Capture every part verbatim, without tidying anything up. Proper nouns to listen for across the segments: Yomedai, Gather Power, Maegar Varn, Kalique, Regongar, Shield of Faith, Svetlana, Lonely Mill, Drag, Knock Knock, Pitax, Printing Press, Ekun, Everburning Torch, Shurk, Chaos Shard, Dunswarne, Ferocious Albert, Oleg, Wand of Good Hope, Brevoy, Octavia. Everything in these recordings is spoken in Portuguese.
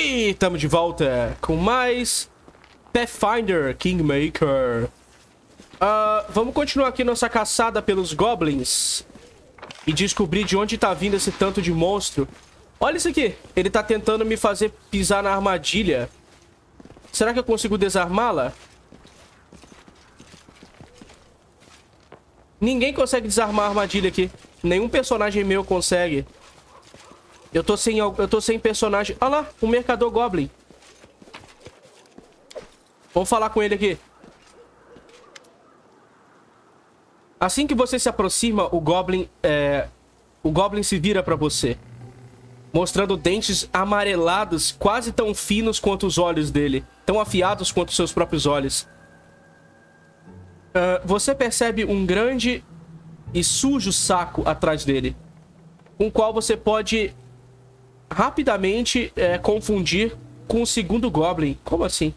E estamos de volta com mais Pathfinder Kingmaker. Uh, vamos continuar aqui nossa caçada pelos goblins e descobrir de onde tá vindo esse tanto de monstro. Olha isso aqui. Ele tá tentando me fazer pisar na armadilha. Será que eu consigo desarmá-la? Ninguém consegue desarmar a armadilha aqui. Nenhum personagem meu consegue. Eu tô sem, eu tô sem personagem. Olha lá, o mercador goblin. Vamos falar com ele aqui. Assim que você se aproxima, o goblin, é, o goblin se vira pra você, mostrando dentes amarelados, quase tão finos quanto os olhos dele, tão afiados quanto seus próprios olhos. Uh, você percebe um grande e sujo saco atrás dele, com o qual você pode rapidamente é, confundir com o segundo goblin. Como assim?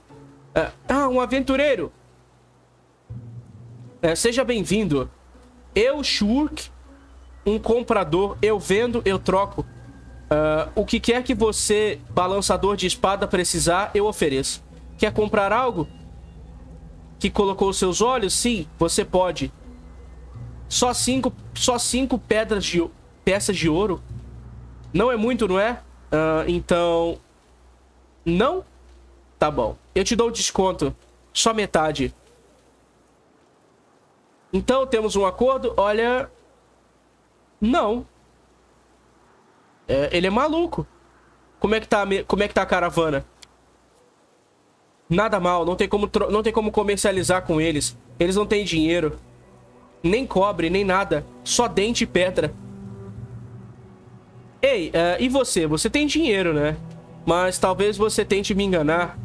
Uh, ah, um aventureiro! É, seja bem-vindo. Eu, Shurk, um comprador. Eu vendo, eu troco. Uh, o que quer que você, balançador de espada, precisar, eu ofereço. Quer comprar algo? Que colocou seus olhos? Sim, você pode. Só cinco, só cinco pedras de, peças de ouro? Não é muito, não é? Uh, então... Não? Tá bom. Eu te dou desconto. Só metade. Então, temos um acordo? Olha... Não. É, ele é maluco. Como é, que tá a me... como é que tá a caravana? Nada mal. Não tem como tro... não tem como comercializar com eles. Eles não têm dinheiro. Nem cobre, nem nada. Só dente e pedra. Ei, uh, e você? Você tem dinheiro, né? Mas talvez você tente me enganar.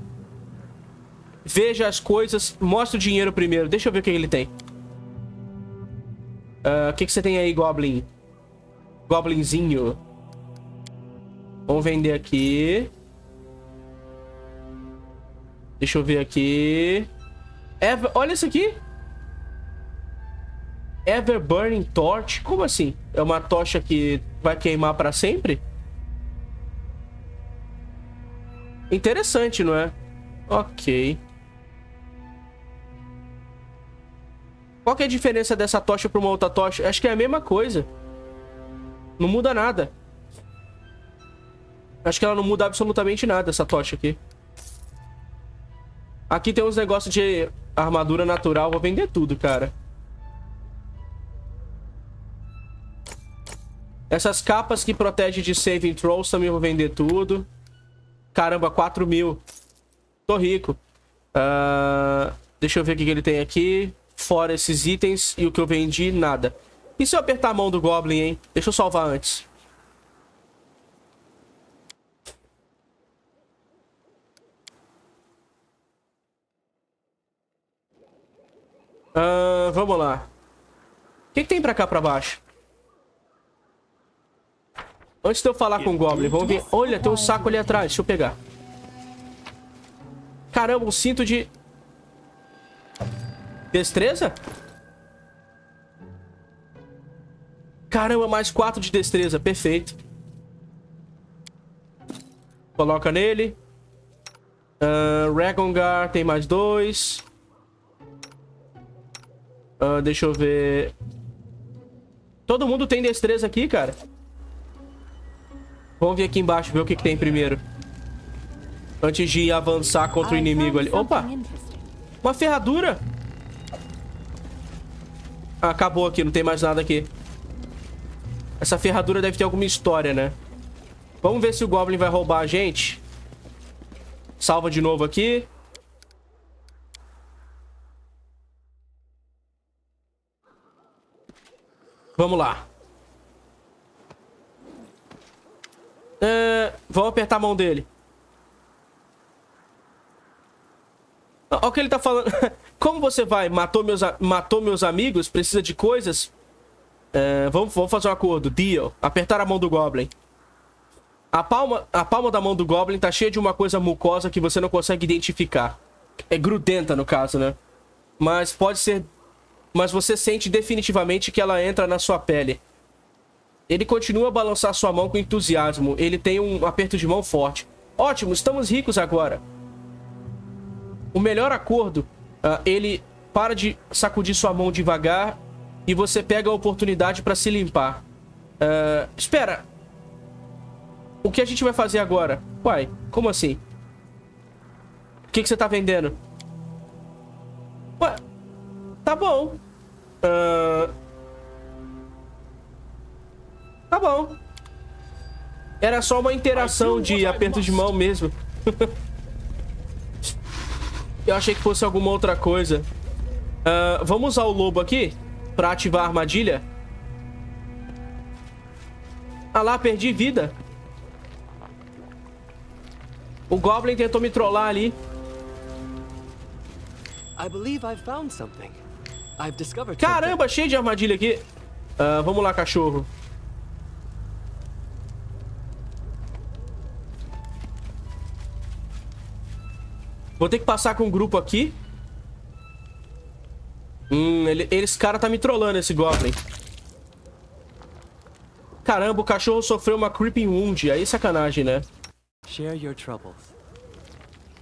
Veja as coisas. Mostra o dinheiro primeiro. Deixa eu ver o que ele tem. O uh, que, que você tem aí, Goblin? Goblinzinho. Vamos vender aqui. Deixa eu ver aqui. Ever... Olha isso aqui. Everburning Torch. Como assim? É uma tocha que vai queimar pra sempre? Interessante, não é? Ok. Qual que é a diferença dessa tocha para uma outra tocha? Acho que é a mesma coisa. Não muda nada. Acho que ela não muda absolutamente nada, essa tocha aqui. Aqui tem uns negócios de armadura natural. Vou vender tudo, cara. Essas capas que protegem de saving throws também vou vender tudo. Caramba, quatro mil. Tô rico. Uh, deixa eu ver o que ele tem aqui. Fora esses itens e o que eu vendi, nada. E se eu apertar a mão do Goblin, hein? Deixa eu salvar antes. Uh, vamos lá. O que, que tem pra cá, pra baixo? Antes de eu falar com o Goblin, vamos ver. Olha, tem um saco ali atrás. Deixa eu pegar. Caramba, um cinto de... Destreza? Caramba, mais quatro de destreza. Perfeito. Coloca nele. Uh, Regongar tem mais dois. Uh, deixa eu ver. Todo mundo tem destreza aqui, cara. Vamos ver aqui embaixo, ver o que, que tem primeiro. Antes de avançar contra o inimigo ali. Opa! Uma ferradura! Acabou aqui, não tem mais nada aqui. Essa ferradura deve ter alguma história, né? Vamos ver se o Goblin vai roubar a gente. Salva de novo aqui. Vamos lá. É, vamos apertar a mão dele. Olha o que ele tá falando. Como você vai? Matou meus, matou meus amigos? Precisa de coisas? É, vamos, vamos fazer um acordo. Deal. Apertar a mão do Goblin. A palma, a palma da mão do Goblin tá cheia de uma coisa mucosa que você não consegue identificar. É grudenta, no caso, né? Mas pode ser... Mas você sente definitivamente que ela entra na sua pele. Ele continua a balançar sua mão com entusiasmo. Ele tem um aperto de mão forte. Ótimo, estamos ricos agora. O melhor acordo, uh, ele para de sacudir sua mão devagar e você pega a oportunidade para se limpar. Uh, espera. O que a gente vai fazer agora? Uai, como assim? O que, que você tá vendendo? Ué, tá bom. Uh, tá bom. Era só uma interação de aperto de mão mesmo. Eu achei que fosse alguma outra coisa. Uh, vamos usar o lobo aqui pra ativar a armadilha. Ah lá, perdi vida. O Goblin tentou me trollar ali. Caramba, cheio de armadilha aqui. Uh, vamos lá, cachorro. Vou ter que passar com um grupo aqui. Hum, ele, esse cara tá me trollando, esse Goblin. Caramba, o cachorro sofreu uma Creeping Wound. Aí sacanagem, né? Share your troubles.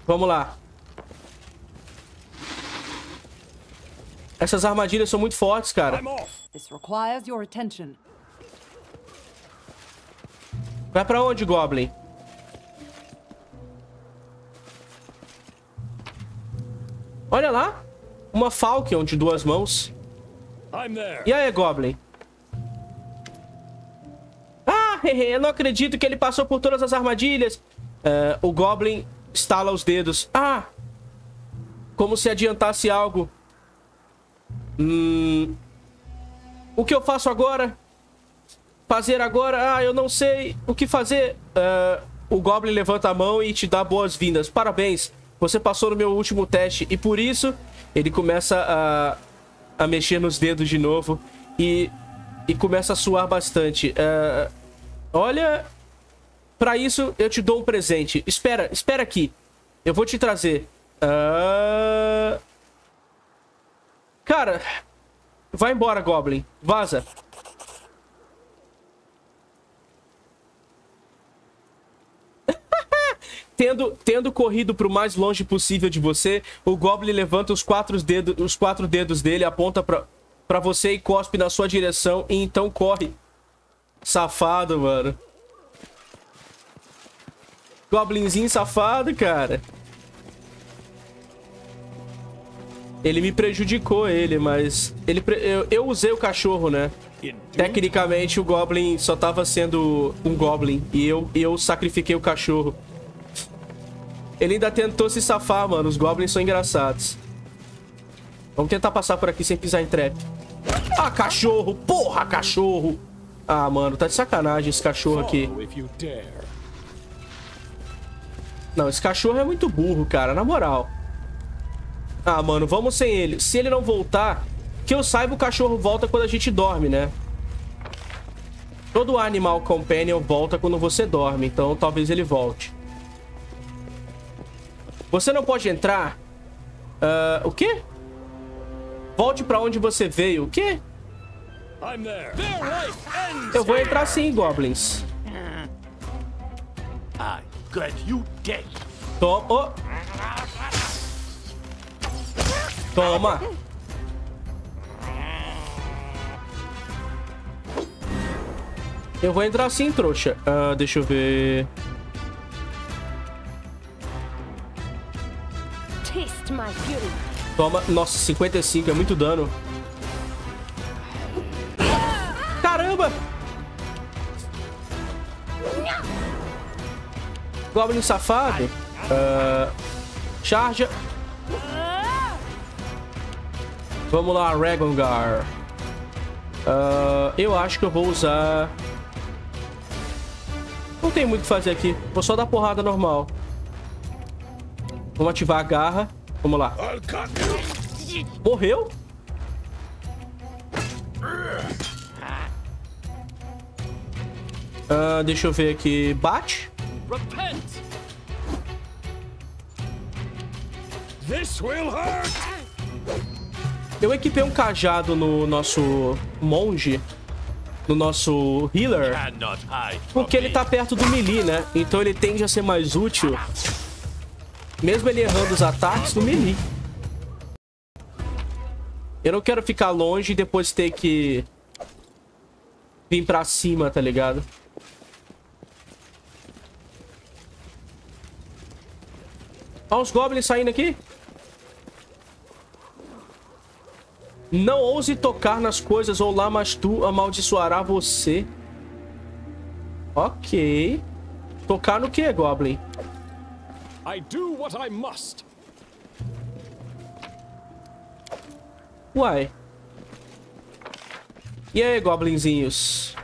Vamos lá. Essas armadilhas são muito fortes, cara. This requires your attention. Vai pra onde, Goblin? Olha lá. Uma Falcon de duas mãos. E aí, Goblin? Ah, eu não acredito que ele passou por todas as armadilhas. Uh, o Goblin estala os dedos. Ah! Como se adiantasse algo. Hum, o que eu faço agora? Fazer agora? Ah, eu não sei o que fazer. Uh, o Goblin levanta a mão e te dá boas-vindas. Parabéns. Você passou no meu último teste e por isso... Ele começa a, a mexer nos dedos de novo e, e começa a suar bastante. Uh, olha, pra isso eu te dou um presente. Espera, espera aqui. Eu vou te trazer. Uh... Cara, vai embora, Goblin. Vaza. Tendo, tendo corrido pro mais longe possível de você, o Goblin levanta os quatro dedos, os quatro dedos dele, aponta pra, pra você e cospe na sua direção e então corre. Safado, mano. Goblinzinho safado, cara. Ele me prejudicou, ele, mas... Ele, eu, eu usei o cachorro, né? Tecnicamente, o Goblin só tava sendo um Goblin e eu, eu sacrifiquei o cachorro. Ele ainda tentou se safar, mano. Os Goblins são engraçados. Vamos tentar passar por aqui sem pisar em trap. Ah, cachorro! Porra, cachorro! Ah, mano, tá de sacanagem esse cachorro aqui. Não, esse cachorro é muito burro, cara. Na moral. Ah, mano, vamos sem ele. Se ele não voltar... Que eu saiba, o cachorro volta quando a gente dorme, né? Todo animal companion volta quando você dorme. Então, talvez ele volte. Você não pode entrar. Uh, o quê? Volte pra onde você veio. O quê? Eu vou entrar sim, Goblins. Toma. Oh. Toma. Eu vou entrar sim, trouxa. Uh, deixa eu ver... Toma. Nossa, cinquenta e cinco. É muito dano. Caramba! Goblin safado. Uh, charge. Vamos lá, Regongar. Uh, eu acho que eu vou usar... Não tem muito o que fazer aqui. Vou só dar porrada normal. Vamos ativar a garra. Vamos lá. Morreu? Ah, deixa eu ver aqui. Bate. Eu equipei um cajado no nosso monge. no nosso healer, porque ele tá perto do melee, né? Então ele tende a ser mais útil, mesmo ele errando os ataques no melee. Eu não quero ficar longe e depois ter que vir pra cima, tá ligado? Olha os goblins saindo aqui. Não ouse tocar nas coisas ou Lamashtu amaldiçoará você. Ok. Tocar no que, Goblin? I do what I must. Uai. E aí, goblinzinhos?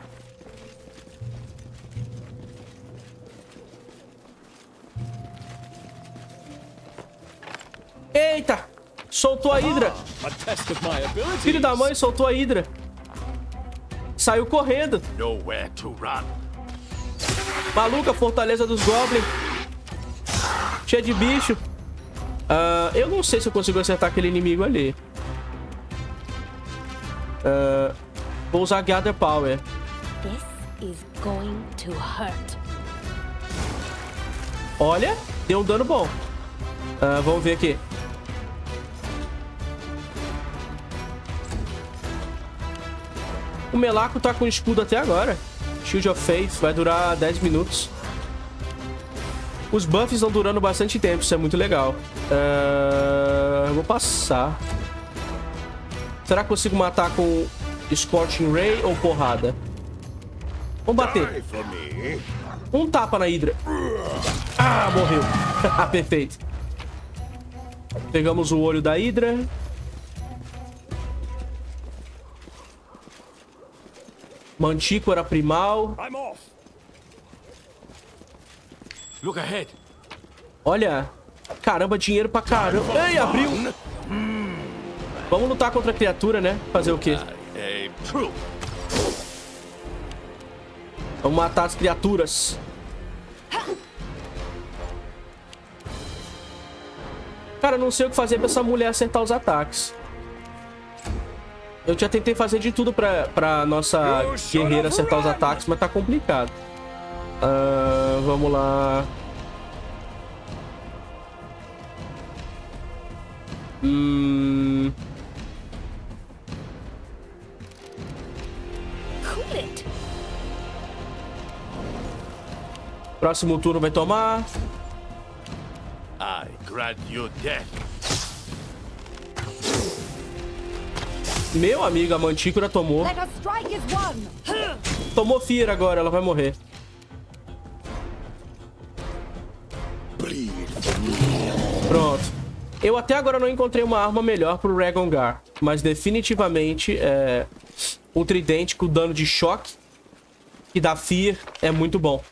Eita! Soltou a Hydra. Filho da mãe, soltou a Hydra. Saiu correndo. Maluca, fortaleza dos goblins. Cheia de bicho. Uh, eu não sei se eu consigo acertar aquele inimigo ali. Uh, vou usar Gather Power. This is going to hurt. Olha, deu um dano bom. Uh, vamos ver aqui. O Melaku tá com escudo até agora. Shield of Faith vai durar dez minutos. Os buffs estão durando bastante tempo, isso é muito legal. Uh, vou passar. Será que consigo matar com Scorching Ray ou porrada? Vamos bater. Um tapa na Hydra. Ah, morreu. Perfeito. Pegamos o olho da Hydra. Mantícora primal. Olha. Caramba, dinheiro pra caramba. Ei, abriu. Vamos lutar contra a criatura, né? Fazer o quê? Vamos matar as criaturas. Cara, não sei o que fazer pra essa mulher acertar os ataques. Eu já tentei fazer de tudo pra, pra nossa guerreira acertar os ataques, mas tá complicado. Uh, vamos lá. Hum... Próximo turno vai tomar. I grant you death. Meu amigo, a Mantícora tomou. Tomou Fear agora, ela vai morrer. Pronto. Eu até agora não encontrei uma arma melhor pro Regongar. Mas definitivamente é... o tridente com dano de choque que dá Fear é muito bom.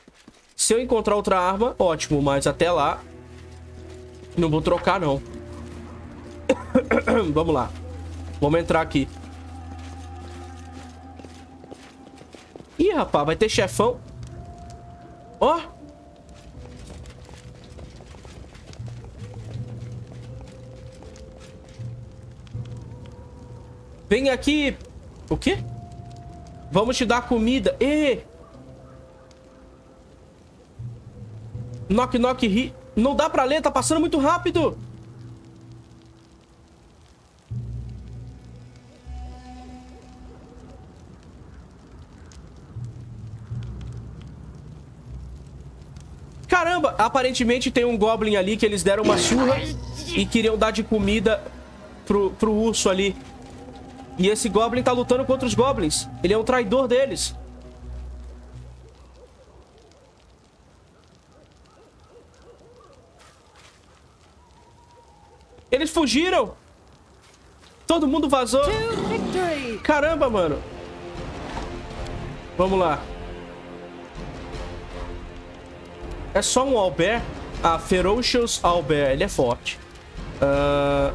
Se eu encontrar outra arma, ótimo. Mas até lá, não vou trocar não. Vamos lá. Vamos entrar aqui. Ih, rapaz, vai ter chefão. Ó. Vem aqui. O quê? Vamos te dar comida. E Knock Knock ri. Não dá pra ler, tá passando muito rápido. Caramba, aparentemente tem um Goblin ali que eles deram uma surra e queriam dar de comida pro, pro urso ali. E esse Goblin tá lutando contra os Goblins. Ele é um traidor deles. Eles fugiram. Todo mundo vazou. Caramba, mano. Vamos lá. É só um Albert. Ah, Ferocious Albert. Ele é forte. Uh...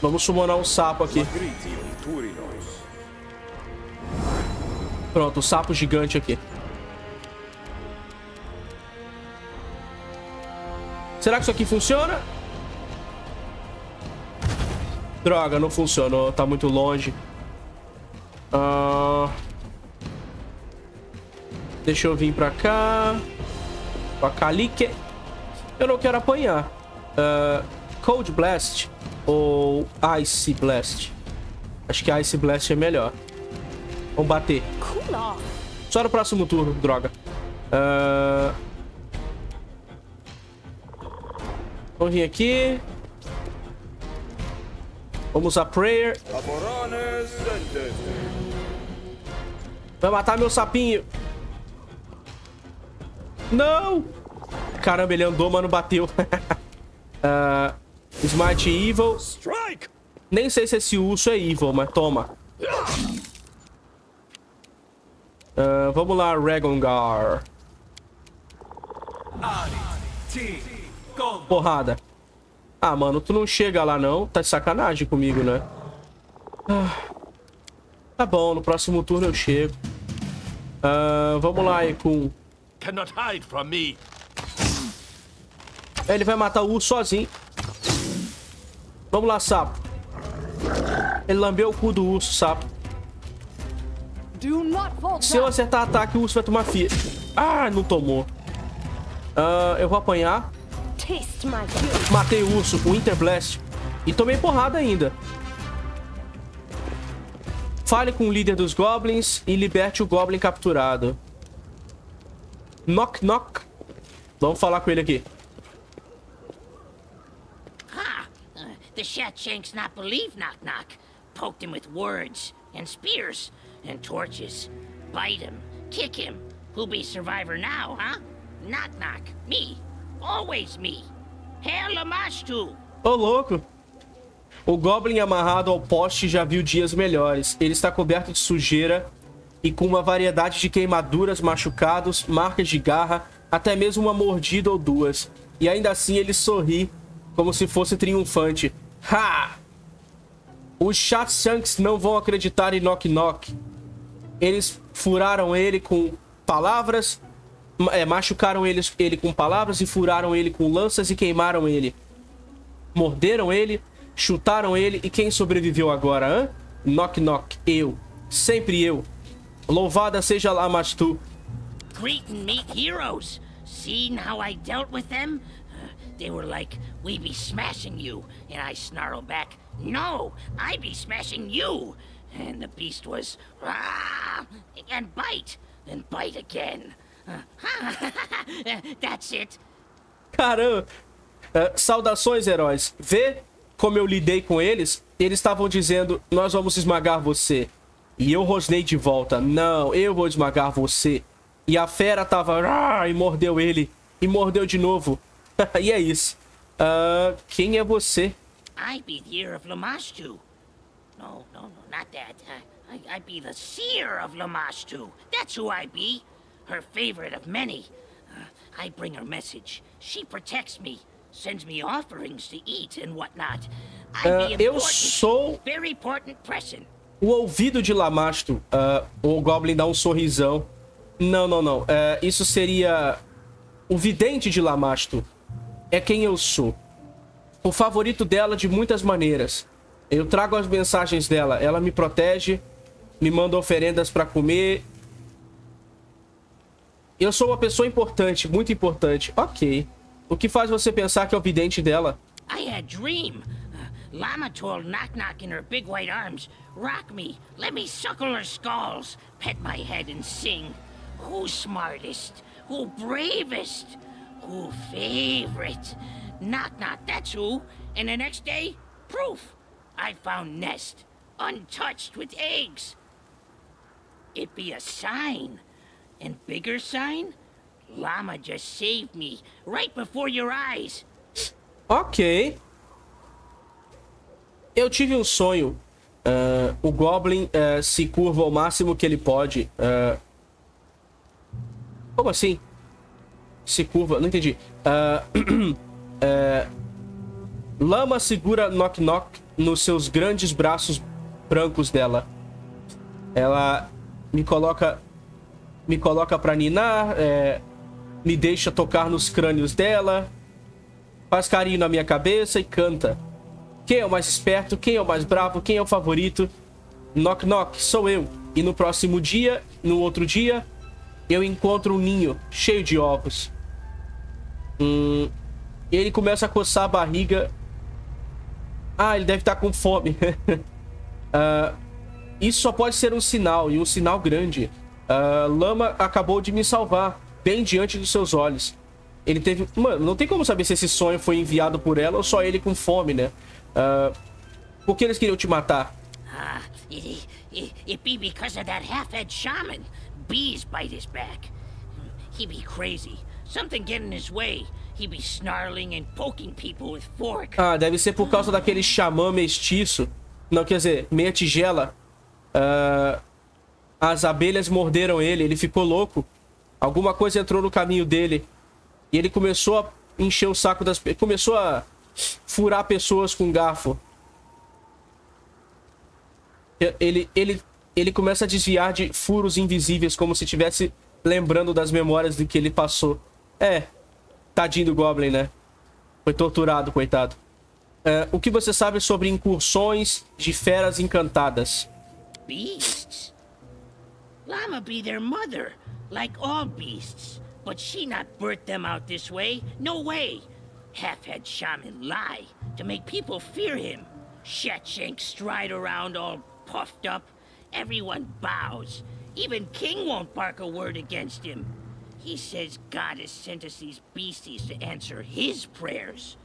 Vamos summonar um sapo aqui. Pronto, o sapo gigante aqui. Será que isso aqui funciona? Droga, não funcionou. Tá muito longe. Ah... Uh... Deixa eu vir pra cá. Com a Kalique. Eu não quero apanhar. Uh, Cold Blast ou Ice Blast? Acho que Ice Blast é melhor. Vamos bater. Só no próximo turno, droga. Uh... Vamos vir aqui. Vamos usar Prayer. Vai matar meu sapinho. Não! Caramba, ele andou, mano, bateu. uh, Smite Evil. Nem sei se esse urso é evil, mas toma. Uh, vamos lá, Regongar. Porrada. Ah, mano, tu não chega lá, não. Tá de sacanagem comigo, né? Ah, tá bom, no próximo turno eu chego. Uh, vamos lá, Ekun. Ele vai matar o urso sozinho. Vamos lá, sapo. Ele lambeu o cu do urso, sapo. Se eu acertar ataque, o urso vai tomar fia. Ah, não tomou. Uh, eu vou apanhar. Matei o urso com Winter Blast. E tomei porrada ainda. Fale com o líder dos goblins e liberte o goblin capturado. Knock Knock. Vamos falar com ele aqui. Ha! Uh, the Shatshanks not believe Knock Knock. Poked him with words and spears. And torches. Bite him. Kick him. Who'll be survivor now, huh? Knock Knock. Me. Always me. Hey, Lamashtu. Ô, louco. O Goblin amarrado ao poste já viu dias melhores. Ele está coberto de sujeira e com uma variedade de queimaduras, machucados, marcas de garra, até mesmo uma mordida ou duas. E ainda assim ele sorri como se fosse triunfante. Ha! Os Shatshanks não vão acreditar em Knock Knock. Eles furaram ele com palavras, é, machucaram ele, ele com palavras e furaram ele com lanças e queimaram ele. Morderam ele, chutaram ele e quem sobreviveu agora, hã? Knock Knock, eu. Sempre eu. Louvada seja Lamashtu. Greet and meet heroes. Seen how I dealt with them? They were like, we be smashing you. And I snarl back. No, I be smashing you. And the beast was, ah, and bite, and bite again. That's it. Caramba. Uh, saudações, heróis. Vê como eu lidei com eles? Eles estavam dizendo, nós vamos esmagar você. E eu rosnei de volta. Não, eu vou esmagar você. E a fera tava, ah, e mordeu ele. E mordeu de novo. E é isso. Uh, quem é você? I be the ear of Lamashtu. No, no, no, not that. I, I, I be the seer of Lamashtu. That's who I be. Her favorite of many. Uh, I bring her message. She protects me. Sends me offerings to eat and whatnot. I uh, be eu sou very important person. O ouvido de Lamashtu. Uh, o Goblin dá um sorrisão. Não, não, não. Uh, isso seria o vidente de Lamashtu. É quem eu sou. O favorito dela de muitas maneiras. Eu trago as mensagens dela. Ela me protege. Me manda oferendas pra comer. Eu sou uma pessoa importante. Muito importante. Ok. O que faz você pensar que é o vidente dela? I had a dream. Lama told Knock Knock in her big white arms. Rock me. Let me suckle her skulls. Pet my head and sing. Who's smartest? Who bravest? Who favorite? Knock Knock, that's who. And the next day, proof. I found nest, untouched with eggs. It be a sign. And bigger sign? Llama just saved me, right before your eyes. Ok. Eu tive um sonho. Uh, o Goblin uh, se curva ao máximo que ele pode. Uh... Como assim? Se curva? Não entendi. Uh... É, Lama segura Knock Knock nos seus grandes braços brancos dela. Ela me coloca, me coloca pra ninar, é, me deixa tocar nos crânios dela, faz carinho na minha cabeça e canta. Quem é o mais esperto? Quem é o mais bravo? Quem é o favorito? Knock Knock, sou eu. E no próximo dia, no outro dia, eu encontro um ninho cheio de ovos. Hum, ele começa a coçar a barriga. Ah, ele deve estar com fome. uh, isso só pode ser um sinal, e um sinal grande. Uh, Lama acabou de me salvar, bem diante dos seus olhos. Ele teve... Mano, não tem como saber se esse sonho foi enviado por ela ou só ele com fome, né? Uh, por que eles queriam te matar? Ah, it, it, it be because of that half-head shaman. Bees bite his back. He be crazy. Something get in his way. He be snarling and poking people with fork. Ah, deve ser por causa daquele xamã mestiço. Não, quer dizer, meia tigela. Uh, as abelhas morderam ele, ele ficou louco. Alguma coisa entrou no caminho dele. E ele começou a encher o saco das... Começou a furar pessoas com garfo. Ele, ele, ele começa a desviar de furos invisíveis, como se estivesse lembrando das memórias de que ele passou. É, tadinho do Goblin, né? Foi torturado, coitado. É, o que você sabe sobre incursões de feras encantadas? Beasts? Llama be their mother, like all beasts. But she not birthed them out this way. No way. Half-head shaman lie to make people fear him. Shatshanks stride around all puffed up. Everyone bows. Even King won't bark a word against him. He says God has sent us these beasties to answer his prayers.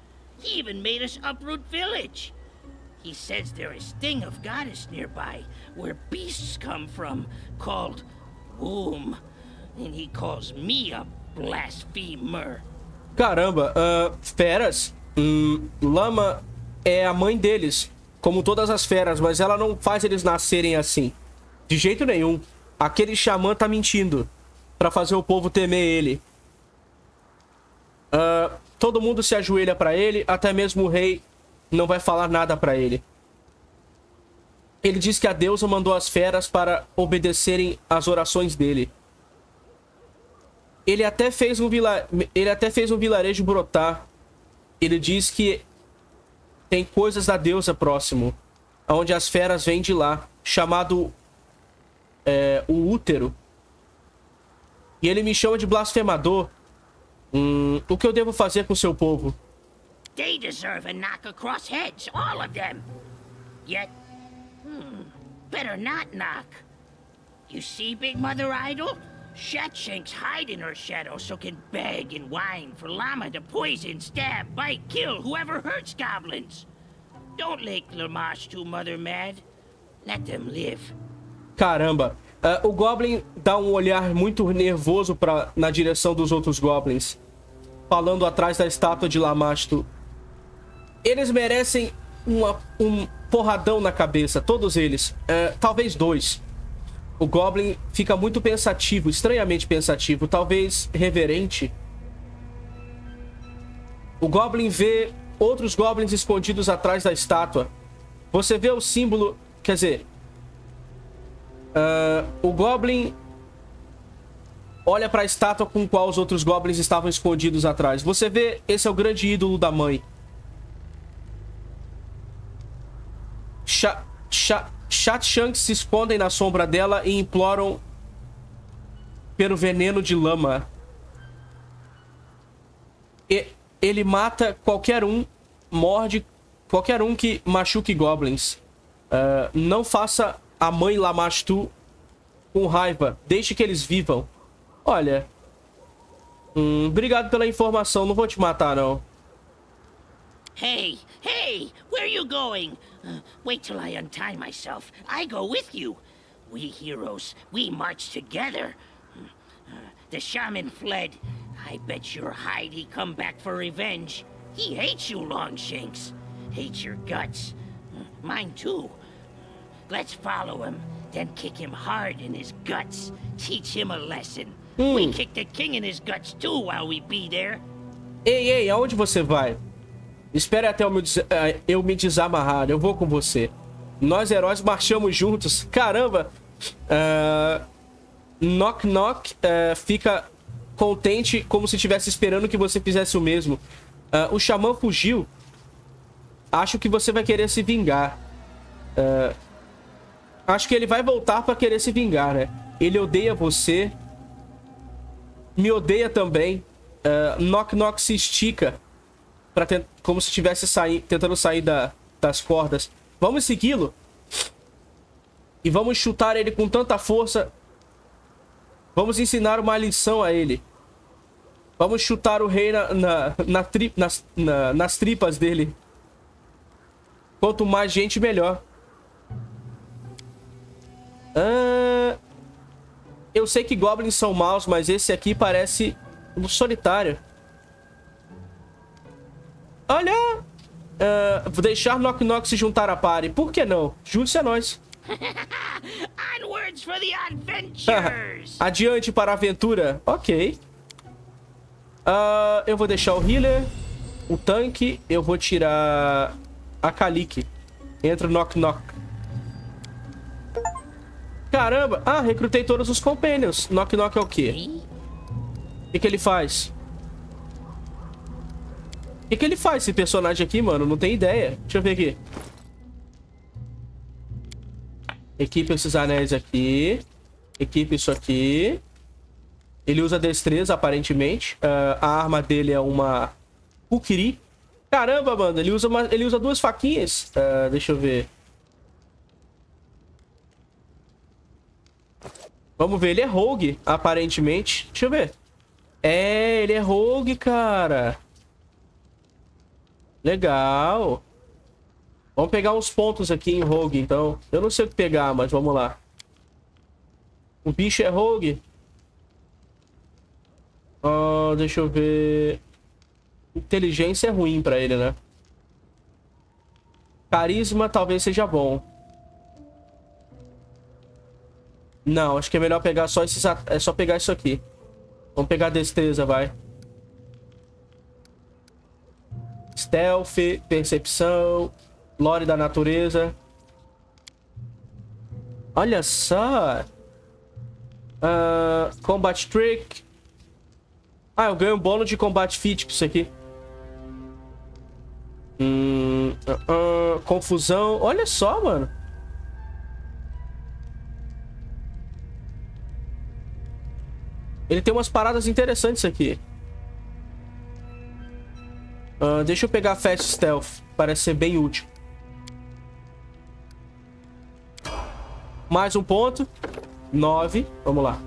He even made us uproot village. He says there is thing of goddess nearby where beasts come from called womb. And he calls me a blasphemer. Caramba, uh, feras? Hum, Lama é a mãe deles, como todas as feras, mas ela não faz eles nascerem assim. De jeito nenhum. Aquele xamã tá mentindo pra fazer o povo temer ele. Uh, todo mundo se ajoelha pra ele, até mesmo o rei não vai falar nada pra ele. Ele diz que a deusa mandou as feras para obedecerem às orações dele. Ele até fez um vila... ele até fez um vilarejo brotar. Ele diz que tem coisas da deusa próximo, onde as feras vêm de lá, chamado é, o útero. E ele me chama de blasfemador. Hum, o que eu devo fazer com seu povo? They deserve a knock across heads, all of them. Yet, hmm, better not knock. You see, Big Mother Idol? Shatshanks hide in her shadow so can beg and whine for Llama to poison, stab, bite, kill whoever hurts goblins. Don't make Lamashtu mother mad. Let them live. Caramba, uh, o Goblin dá um olhar muito nervoso pra, na direção dos outros Goblins, falando atrás da estátua de Lamashtu. Eles merecem uma, um porradão na cabeça, todos eles, uh, talvez dois. O Goblin fica muito pensativo, estranhamente pensativo, talvez reverente. O Goblin vê outros Goblins escondidos atrás da estátua. Você vê o símbolo... Quer dizer... Uh, o Goblin olha para a estátua com qual os outros Goblins estavam escondidos atrás. Você vê, esse é o grande ídolo da mãe. Chá... Chá... Shatshanks se escondem na sombra dela e imploram pelo veneno de Lama. E ele mata qualquer um, morde qualquer um que machuque goblins. Uh, não faça a mãe Lamashtu com raiva. Deixe que eles vivam. Olha. Hum, obrigado pela informação. Não vou te matar, não. Hey, hey, where are you going? Uh, wait till I untie myself. I go with you. We heroes, we march together. Uh, the shaman fled. I bet your hide he come back for revenge. He hates you, Longshanks. Hates your guts. Mine too. Let's follow him, then kick him hard in his guts. Teach him a lesson. Mm. We kick the king in his guts too while we be there. Ei, ei, aonde você vai? Espere até eu me, des... eu me desamarrar. Eu vou com você. Nós, heróis, marchamos juntos. Caramba! Uh... Knock Knock uh... fica contente, como se estivesse esperando que você fizesse o mesmo. Uh... O xamã fugiu. Acho que você vai querer se vingar. Uh... Acho que ele vai voltar para querer se vingar, né? Ele odeia você. me odeia também. Uh, Knock Knock se estica pra tent... como se estivesse sair... tentando sair da... das cordas. Vamos segui-lo e vamos chutar ele com tanta força. Vamos ensinar uma lição a ele. Vamos chutar o rei na, na, na tri... nas, na, nas tripas dele. Quanto mais gente, melhor. Uh... Eu sei que goblins são maus, mas esse aqui parece um solitário. Olha! Uh, vou deixar Knock Knock se juntar à party. Por que não? Junte-se a nós. Adiante para a aventura. Ok. Uh, eu vou deixar o healer. O tanque. Eu vou tirar a Kalik. Entra o Knock Knock. Caramba! Ah, recrutei todos os companions. Knock Knock é o quê? O que, que ele faz? O que, que ele faz, esse personagem aqui, mano? Não tem ideia. Deixa eu ver aqui. Equipe esses anéis aqui. Equipe isso aqui. Ele usa destreza, aparentemente. Uh, a arma dele é uma Kukri. Caramba, mano. Ele usa, uma... ele usa duas faquinhas. Uh, deixa eu ver. Vamos ver, ele é rogue, aparentemente. Deixa eu ver. É, ele é rogue, cara. Legal. Vamos pegar uns pontos aqui em rogue, então. Eu não sei o que pegar, mas vamos lá. O bicho é rogue. Oh, deixa eu ver. Inteligência é ruim pra ele, né? Carisma talvez seja bom. Não, acho que é melhor pegar só esses... É só pegar isso aqui. Vamos pegar a destreza, vai. Stealth, percepção, lore da natureza. Olha só. Uh, combat trick. Ah, eu ganho um bônus de combat fit com isso aqui. Hum, uh, uh, confusão. Olha só, mano. Ele tem umas paradas interessantes aqui. Uh, deixa eu pegar Fast Stealth. Parece ser bem útil. Mais um ponto. Nove. Vamos lá.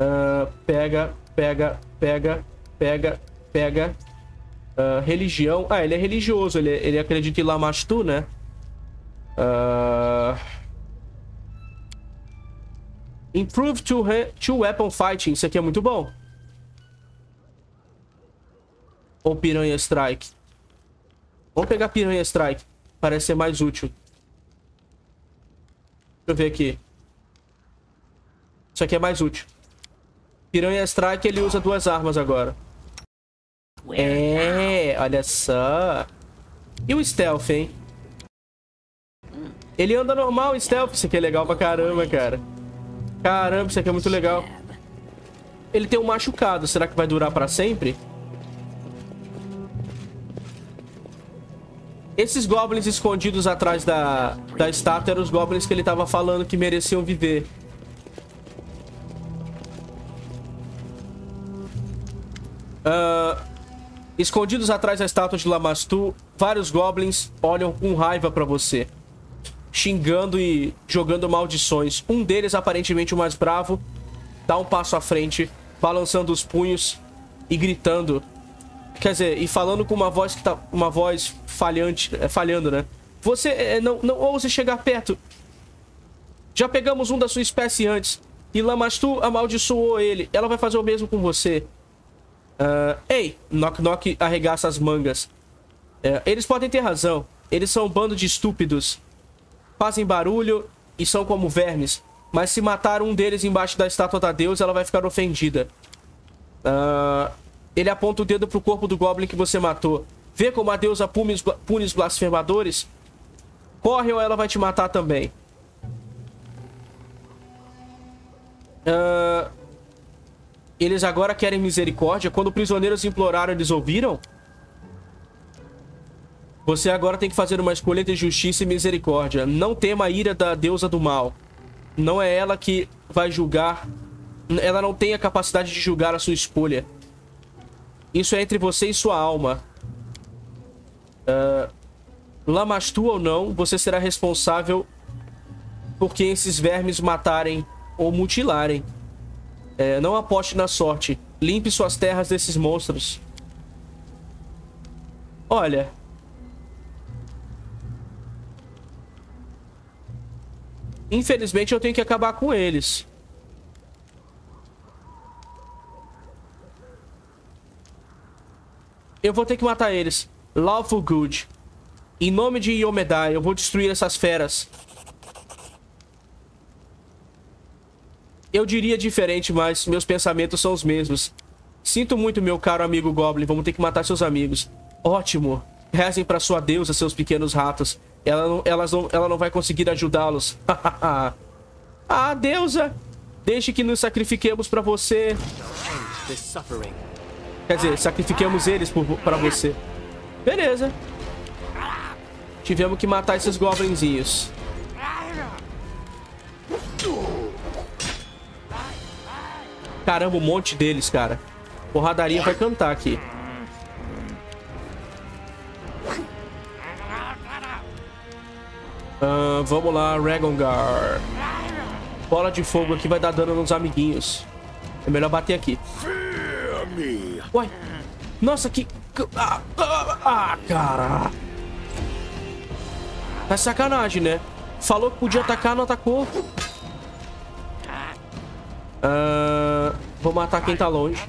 Uh, pega, pega, pega, pega, pega. Uh, religião. Ah, ele é religioso. Ele, ele acredita em Lamashtu, né? Ahn... Uh... Improve to, to Weapon Fighting. Isso aqui é muito bom. Ou Piranha Strike. Vamos pegar Piranha Strike. Parece ser mais útil. Deixa eu ver aqui. Isso aqui é mais útil. Piranha Strike, ele usa duas armas agora. É, olha só. E o Stealth, hein? Ele anda normal, Stealth. Isso aqui é legal pra caramba, cara. Caramba, isso aqui é muito legal. Ele tem um machucado. Será que vai durar pra sempre? Esses goblins escondidos atrás da, da estátua eram os goblins que ele tava falando que mereciam viver. Uh, escondidos atrás da estátua de Lamashtu, vários goblins olham com raiva pra você, xingando e jogando maldições. Um deles, aparentemente o mais bravo, dá um passo à frente, balançando os punhos e gritando. Quer dizer, e falando com uma voz que tá... Uma voz falhante... Falhando, né? Você é, não, não ouse chegar perto. Já pegamos um da sua espécie antes. E Lamashtu amaldiçoou ele. Ela vai fazer o mesmo com você. Uh, Ei! Knock Knock arregaça as mangas. Uh, eles podem ter razão. Eles são um bando de estúpidos. Fazem barulho e são como vermes. Mas se matar um deles embaixo da estátua da deusa, ela vai ficar ofendida. Uh, ele aponta o dedo pro corpo do goblin que você matou. Vê como a deusa pune os, pune os blasfemadores? Corre ou ela vai te matar também. Uh, eles agora querem misericórdia? Quando prisioneiros imploraram, eles ouviram? Você agora tem que fazer uma escolha entre justiça e misericórdia. Não tema a ira da deusa do mal. Não é ela que vai julgar ela não tem a capacidade de julgar a sua escolha. Isso é entre você e sua alma. Uh, Lamashtu ou não, você será responsável por que esses vermes matarem ou mutilarem. É, não aposte na sorte. Limpe suas terras desses monstros. Olha. Infelizmente eu tenho que acabar com eles. Eu vou ter que matar eles. Lawful Good. Em nome de Yomedai, eu vou destruir essas feras. Eu diria diferente, mas meus pensamentos são os mesmos. Sinto muito, meu caro amigo Goblin. Vamos ter que matar seus amigos. Ótimo. Rezem para sua deusa, seus pequenos ratos. Ela não, elas não, ela não vai conseguir ajudá-los. Ah, deusa! Deixe que nos sacrifiquemos para você. Quer dizer, sacrifiquemos eles para você. Beleza. Tivemos que matar esses goblinzinhos. Caramba, um monte deles, cara. Porradaria vai cantar aqui. Uh, vamos lá, Regongar. Bola de fogo aqui vai dar dano nos amiguinhos. É melhor bater aqui. Uai. Nossa, que... Ah, ah, ah, cara. Tá sacanagem, né? Falou que podia atacar, não atacou. Uh, vou matar quem tá longe.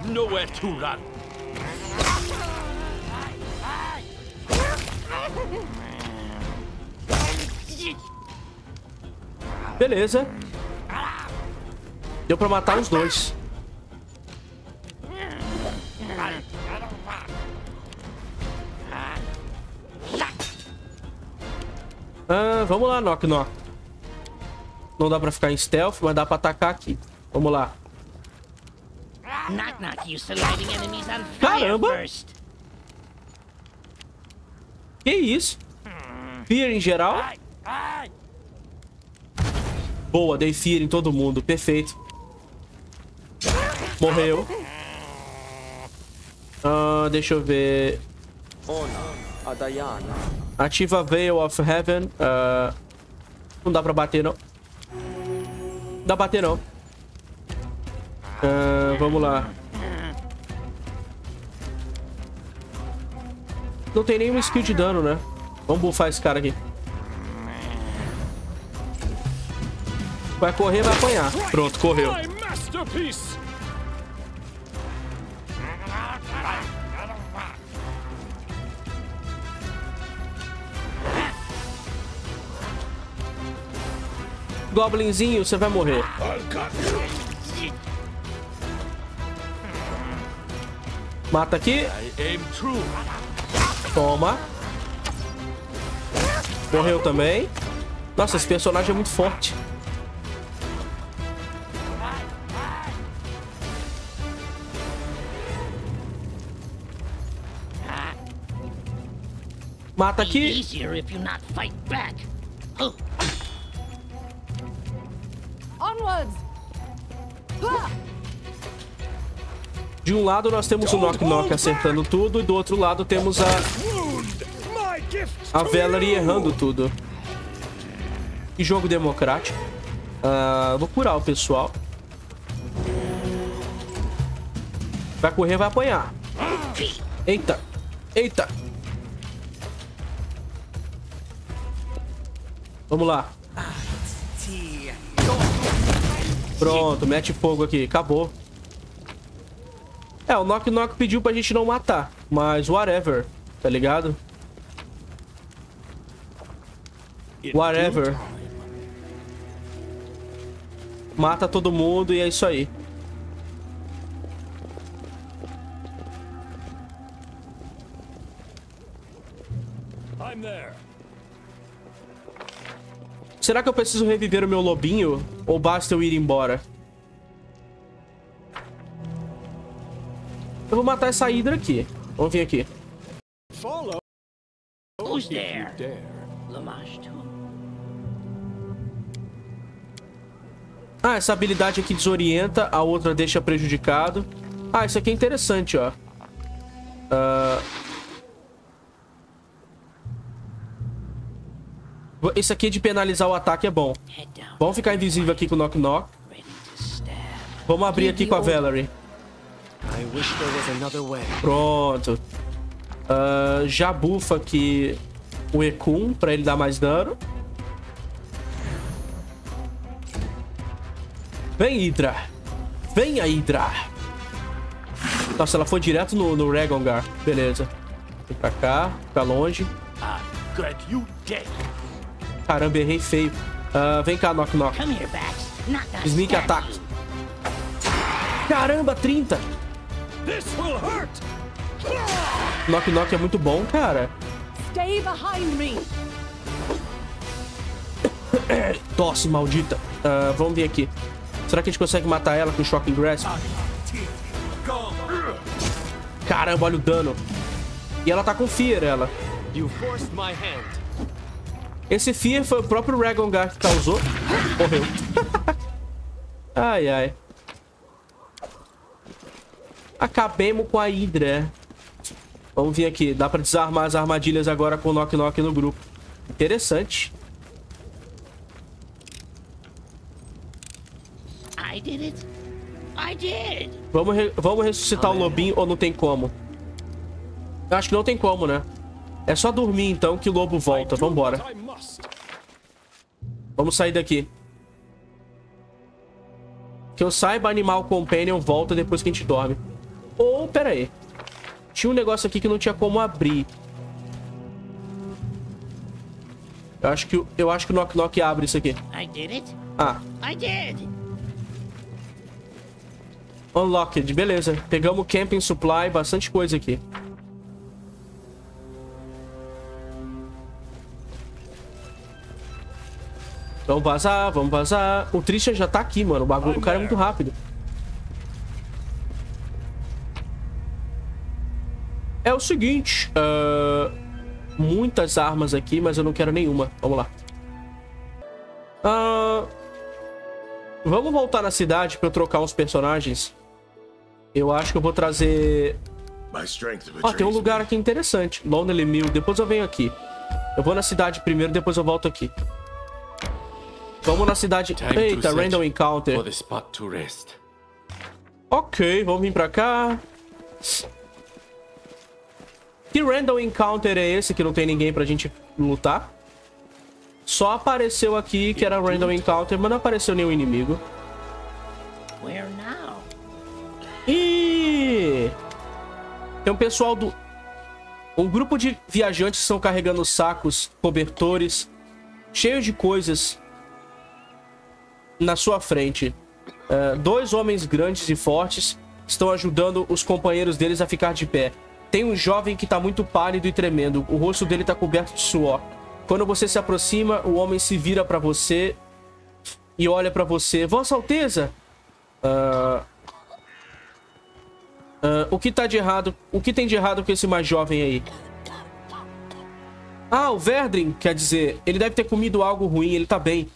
Beleza. Deu pra matar os dois. Ah, vamos lá, Knock Knock. Não dá pra ficar em stealth, mas dá pra atacar aqui. Vamos lá. Caramba! Que isso? Fear em geral? Boa, dei fear em todo mundo. Perfeito. Morreu. Ah, deixa eu ver. Ativa Veil of Heaven. Uh, não dá pra bater, não. Não dá pra bater, não. Uh, vamos lá. Não tem nenhuma skill de dano, né? Vamos buffar esse cara aqui. Vai correr, vai apanhar. Pronto, correu. Goblinzinho, você vai morrer. Mata aqui. Toma. Morreu também. Nossa, esse personagem é muito forte. Mata aqui. De um lado nós temos o Knock Knock acertando tudo e do outro lado temos a a Valerie errando tudo. Que jogo democrático. Uh, vou curar o pessoal. Vai correr, vai apanhar. Eita, eita. Vamos lá. Pronto, mete fogo aqui, acabou. É, o Knock Knock pediu pra gente não matar, mas whatever, tá ligado? Whatever. Mata todo mundo e é isso aí. Será que eu preciso reviver o meu lobinho ou basta eu ir embora? Eu vou matar essa Hydra aqui. Vamos vir aqui. Ah, essa habilidade aqui desorienta, a outra deixa prejudicado. Ah, isso aqui é interessante, ó. Uh... Esse aqui de penalizar o ataque é bom. Vamos ficar invisível aqui com o Knock Knock. Vamos abrir aqui com a Valerie. Pronto. Uh, já bufa aqui o Ekun pra ele dar mais dano. Vem, Hydra. Vem a Hydra. Nossa, ela foi direto no, no Regongar. Beleza. Vem pra cá. Fica longe. Caramba, errei feio. Uh, vem cá, Knock Knock. Sneak ataque. Caramba, trinta. Knock Knock é muito bom, cara. Tosse, maldita. Uh, vamos vir aqui. Será que a gente consegue matar ela com o Shocking Grasp? Caramba, olha o dano. E ela tá com Fear, ela. Esse Fear foi o próprio Regongar que causou. Morreu. Ai, ai. Acabemos com a Hydra. Vamos vir aqui. Dá pra desarmar as armadilhas agora com o Knock Knock no grupo. Interessante. I did it. I did. Vamos, re vamos ressuscitar oh, o lobinho, ou não tem como? Eu acho que não tem como, né? É só dormir, então, que o lobo volta. Vambora. Vamos sair daqui. Que eu saiba, Animal Companion volta depois que a gente dorme. Ou, oh, pera aí. Tinha um negócio aqui que não tinha como abrir. Eu acho que, eu acho que o Knock Knock abre isso aqui. I did it. Ah. I did. Unlocked, beleza. Pegamos Camping Supply, bastante coisa aqui. Vamos vazar, vamos vazar. O Trisha já tá aqui, mano. O bagulho do cara é muito rápido. É o seguinte. Uh, muitas armas aqui, mas eu não quero nenhuma. Vamos lá. Ah... Uh, vamos voltar na cidade pra eu trocar uns personagens. Eu acho que eu vou trazer... Ó, oh, tem um lugar aqui interessante. Lonely Mill. Depois eu venho aqui. Eu vou na cidade primeiro, depois eu volto aqui. Vamos na cidade... Eita, Random Encounter. Ok, vamos vir pra cá. Que Random Encounter é esse que não tem ninguém pra gente lutar? Só apareceu aqui que era Random Encounter, mas não apareceu nenhum inimigo. E tem um pessoal do... Um grupo de viajantes que estão carregando sacos, cobertores, cheios de coisas na sua frente. Uh, dois homens grandes e fortes estão ajudando os companheiros deles a ficar de pé. Tem um jovem que está muito pálido e tremendo. O rosto dele está coberto de suor. Quando você se aproxima, o homem se vira pra você e olha pra você. Vossa Alteza! Uh... Uh, o que tá de errado? O que tem de errado com esse mais jovem aí? Ah, o Verdrin, quer dizer, ele deve ter comido algo ruim, ele tá bem.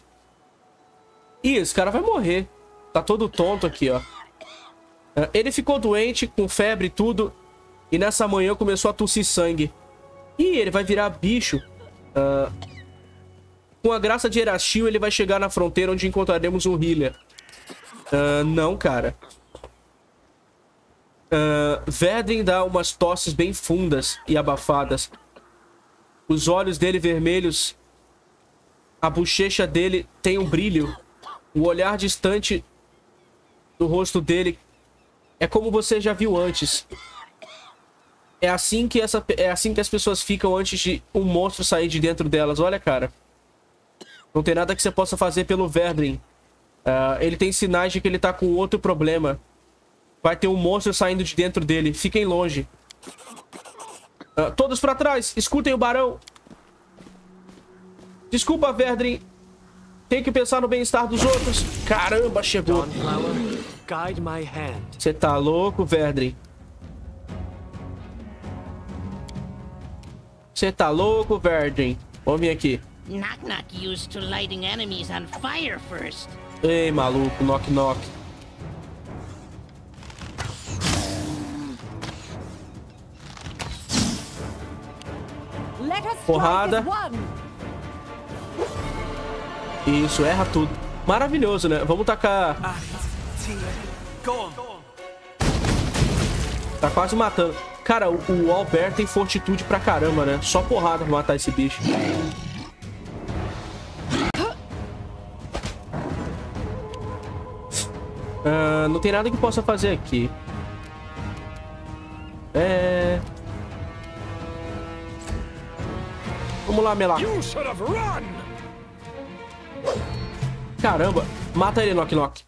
Ih, esse cara vai morrer. Tá todo tonto aqui, ó. Uh, ele ficou doente, com febre e tudo, e nessa manhã começou a tossir sangue. Ih, ele vai virar bicho. Uh, com a graça de Erastil, ele vai chegar na fronteira onde encontraremos um healer. Uh, não, cara. Uh, Verdrin dá umas tosses bem fundas e abafadas. Os olhos dele vermelhos. A bochecha dele tem um brilho. O olhar distante do rosto dele é como você já viu antes. É assim, que essa, é assim que as pessoas ficam antes de um monstro sair de dentro delas. Olha, cara. Não tem nada que você possa fazer pelo Verdrin. Uh, ele tem sinais de que ele tá com outro problema. Vai ter um monstro saindo de dentro dele. Fiquem longe. Uh, todos pra trás. Escutem o barão. Desculpa, Verdrin. Tem que pensar no bem-estar dos outros. Caramba, chegou. Você tá louco, Verdrin? Você tá louco, Verdrin? Vamos vir aqui. Knock Knock used to lighting enemies on fire first. Ei, maluco, Knock Knock. Porrada. Isso, erra tudo. Maravilhoso, né? Vamos tacar. Tá quase matando. Cara, o, o Albert tem fortitude pra caramba, né? Só porrada pra matar esse bicho. Uh, não tem nada que possa fazer aqui. É... Vamos lá, Melaku. Caramba, mata ele, Knock Knock.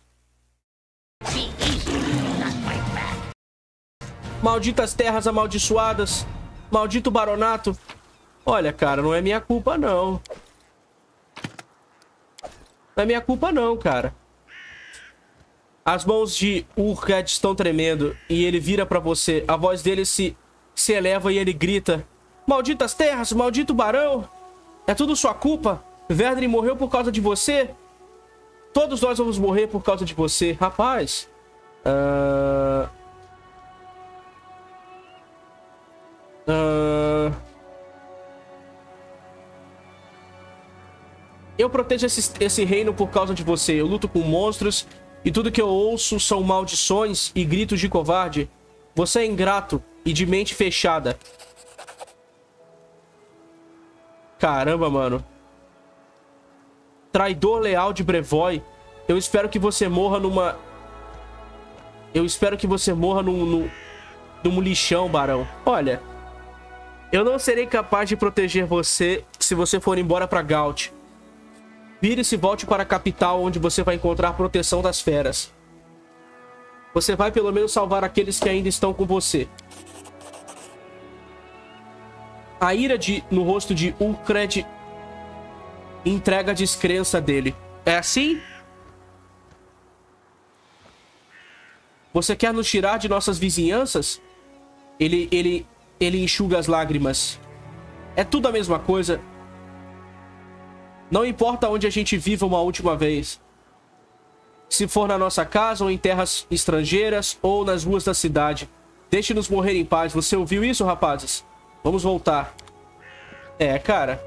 Malditas terras amaldiçoadas. Maldito baronato. Olha, cara, não é minha culpa, não. Não é minha culpa, não, cara. As mãos de Urgad estão tremendo e ele vira pra você. A voz dele se, se eleva e ele grita. Malditas terras, maldito barão. É tudo sua culpa. Verdrin morreu por causa de você. Todos nós vamos morrer por causa de você. Rapaz. Uh... Uh... Eu protejo esse, esse reino por causa de você. Eu luto com monstros. E tudo que eu ouço são maldições e gritos de covarde. Você é ingrato e de mente fechada. Caramba, mano. Traidor leal de Brevoy. Eu espero que você morra numa... Eu espero que você morra num... num, num lixão, barão. Olha. Eu não serei capaz de proteger você se você for embora pra Gault. Vire-se e volte para a capital, onde você vai encontrar proteção das feras. Você vai pelo menos salvar aqueles que ainda estão com você. A ira de, no rosto de Uncred entrega a descrença dele. É assim? Você quer nos tirar de nossas vizinhanças? Ele, ele, ele enxuga as lágrimas. É tudo a mesma coisa. Não importa onde a gente viva uma última vez. Se for na nossa casa ou em terras estrangeiras ou nas ruas da cidade. Deixe-nos morrer em paz. Você ouviu isso, rapazes? Vamos voltar. É, cara.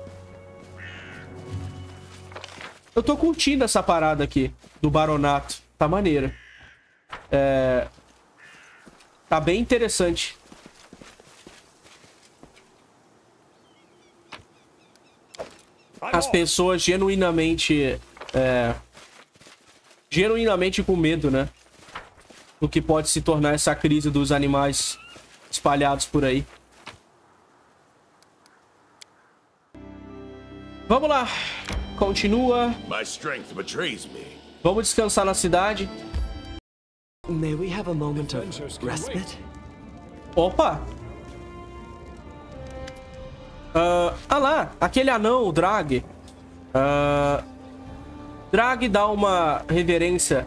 Eu tô curtindo essa parada aqui do baronato. Tá maneira. É... Tá bem interessante. As pessoas genuinamente, é, genuinamente com medo, né? Do que pode se tornar essa crise dos animais espalhados por aí. Vamos lá. Continua. Vamos descansar na cidade. Opa! Uh, ah lá, aquele anão, o Drag. Uh, Drag dá uma reverência.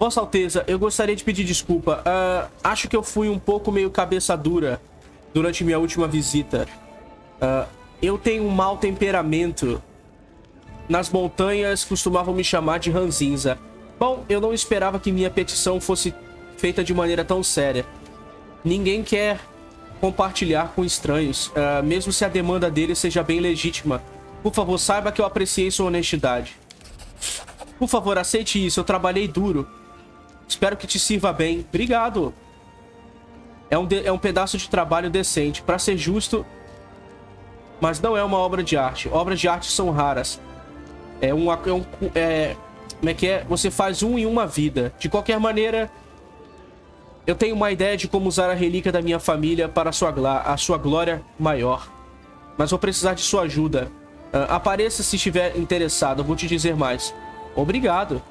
Vossa Alteza, eu gostaria de pedir desculpa. Uh, acho que eu fui um pouco meio cabeça dura durante minha última visita. Uh, eu tenho um mau temperamento. Nas montanhas costumavam me chamar de ranzinza. Bom, eu não esperava que minha petição fosse feita de maneira tão séria. Ninguém quer... compartilhar com estranhos, uh, mesmo se a demanda dele seja bem legítima. Por favor, saiba que eu apreciei sua honestidade. Por favor, aceite isso. Eu trabalhei duro. Espero que te sirva bem. Obrigado. É um, de é um pedaço de trabalho decente. Para ser justo, mas não é uma obra de arte. Obras de arte são raras. É um... É um é, como é que é? Você faz um em uma vida. De qualquer maneira... Eu tenho uma ideia de como usar a relíquia da minha família para a sua, a sua glória maior. Mas vou precisar de sua ajuda. Uh, apareça se estiver interessado. Vou te dizer mais. Obrigado.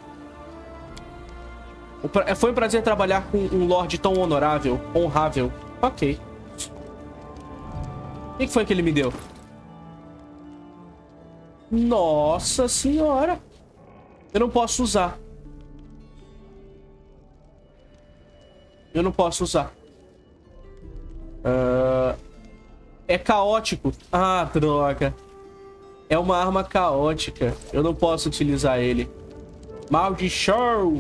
Foi um prazer trabalhar com um lorde tão honorável. Honrável. Ok. O que foi que ele me deu? Nossa senhora. Eu não posso usar. Eu não posso usar. Uh, é caótico. Ah, droga. É uma arma caótica. Eu não posso utilizar ele. Maldição!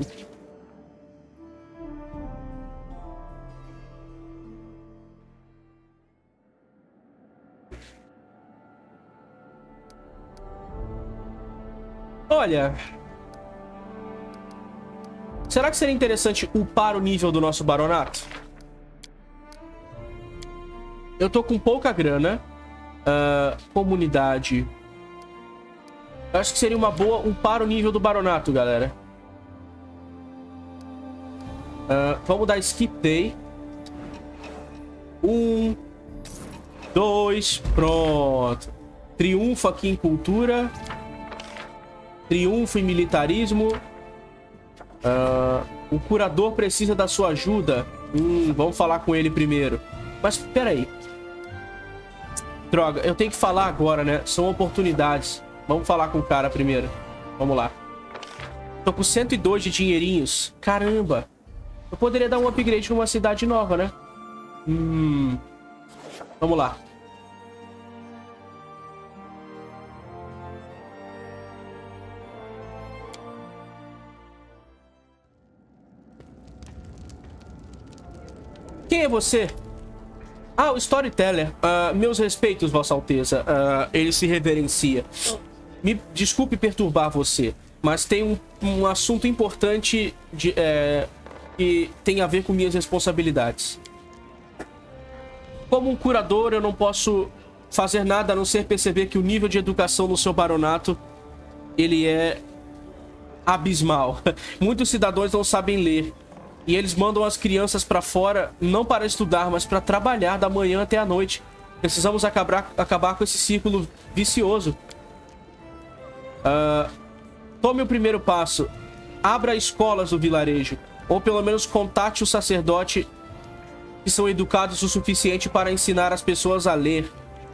Olha... Será que seria interessante upar o nível do nosso baronato? Eu tô com pouca grana. Uh, comunidade. Eu acho que seria uma boa upar o nível do baronato, galera. Uh, vamos dar skip day. Um. Dois. Pronto. Triunfo aqui em cultura. Triunfo em militarismo. Uh, o curador precisa da sua ajuda. Hum, vamos falar com ele primeiro. Mas, peraí. Droga, eu tenho que falar agora, né? São oportunidades. Vamos falar com o cara primeiro. Vamos lá. Tô com cento e dois de dinheirinhos. Caramba. Eu poderia dar um upgrade numa cidade nova, né? Hum. Vamos lá. Quem é você? Ah, o Storyteller. Uh, meus respeitos, Vossa Alteza. Uh, ele se reverencia. Me desculpe perturbar você, mas tem um, um assunto importante de, é, que tem a ver com minhas responsabilidades. Como um curador, eu não posso fazer nada a não ser perceber que o nível de educação no seu baronato, ele é abismal. Muitos cidadãos não sabem ler. E eles mandam as crianças pra fora, não para estudar, mas pra trabalhar da manhã até a noite. Precisamos acabar, acabar com esse círculo vicioso. Uh, tome o primeiro passo. Abra escolas no vilarejo. Ou pelo menos contate o sacerdote que são educados o suficiente para ensinar as pessoas a ler,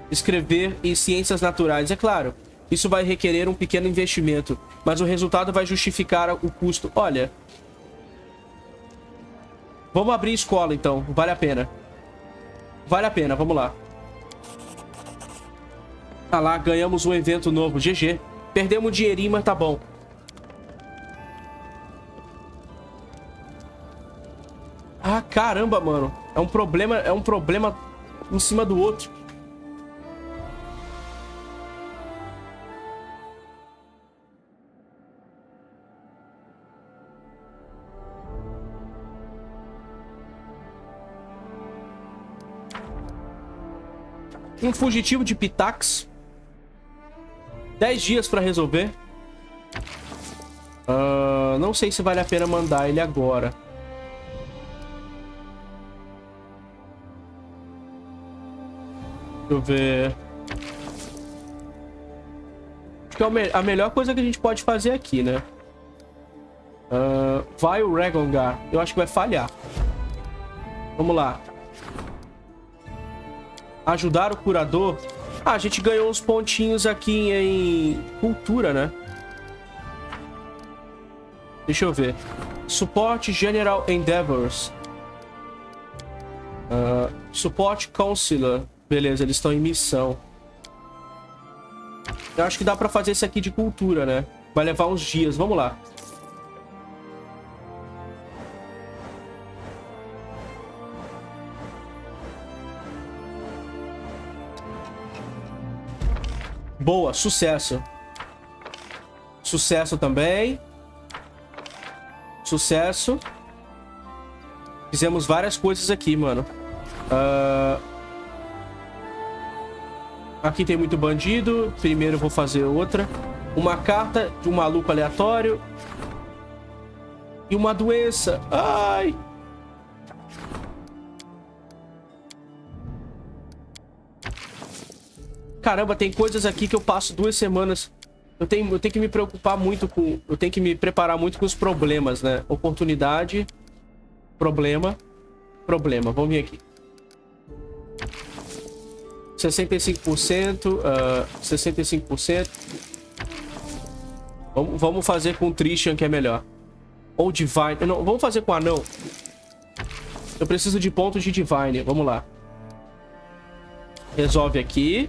escrever e ciências naturais. É claro, isso vai requerer um pequeno investimento, mas o resultado vai justificar o custo. Olha... Vamos abrir escola, então. Vale a pena. Vale a pena, vamos lá. Ah lá, ganhamos um evento novo. G G. Perdemos um dinheirinho, mas tá bom. Ah, caramba, mano. É um problema, é um problema em cima do outro. Um fugitivo de Pitax. dez dias pra resolver. Uh, não sei se vale a pena mandar ele agora. Deixa eu ver. Acho que é a melhor coisa que a gente pode fazer aqui, né? Uh, vai o Regongar. Eu acho que vai falhar. Vamos lá. Ajudar o curador. Ah, a gente ganhou uns pontinhos aqui em cultura, né? Deixa eu ver. Suporte General Endeavors. Uh, Suporte Counselor. Beleza, eles estão em missão. Eu acho que dá pra fazer isso aqui de cultura, né? Vai levar uns dias. Vamos lá. Boa, sucesso. Sucesso também. Sucesso. Fizemos várias coisas aqui, mano. Uh... Aqui tem muito bandido. Primeiro eu vou fazer outra. Uma carta de um maluco aleatório. E uma doença. Ai... Caramba, tem coisas aqui que eu passo duas semanas. Eu tenho, eu tenho que me preocupar muito com... Eu tenho que me preparar muito com os problemas, né? Oportunidade. Problema. Problema. Vamos vir aqui. sessenta e cinco por cento. Uh, sessenta e cinco por cento. Vamos, vamos fazer com o Trishan, que é melhor. Ou Divine. Não, vamos fazer com o Anão. Eu preciso de pontos de Divine. Vamos lá. Resolve aqui.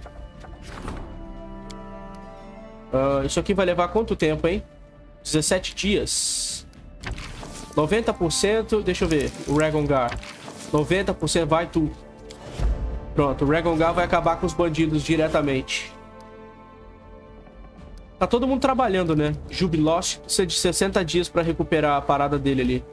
Uh, isso aqui vai levar quanto tempo, hein? dezessete dias. noventa por cento. Deixa eu ver. O Regongar. noventa por cento vai tudo. Pronto. O Regongar vai acabar com os bandidos diretamente. Tá todo mundo trabalhando, né? Jubilost precisa de sessenta dias pra recuperar a parada dele ali.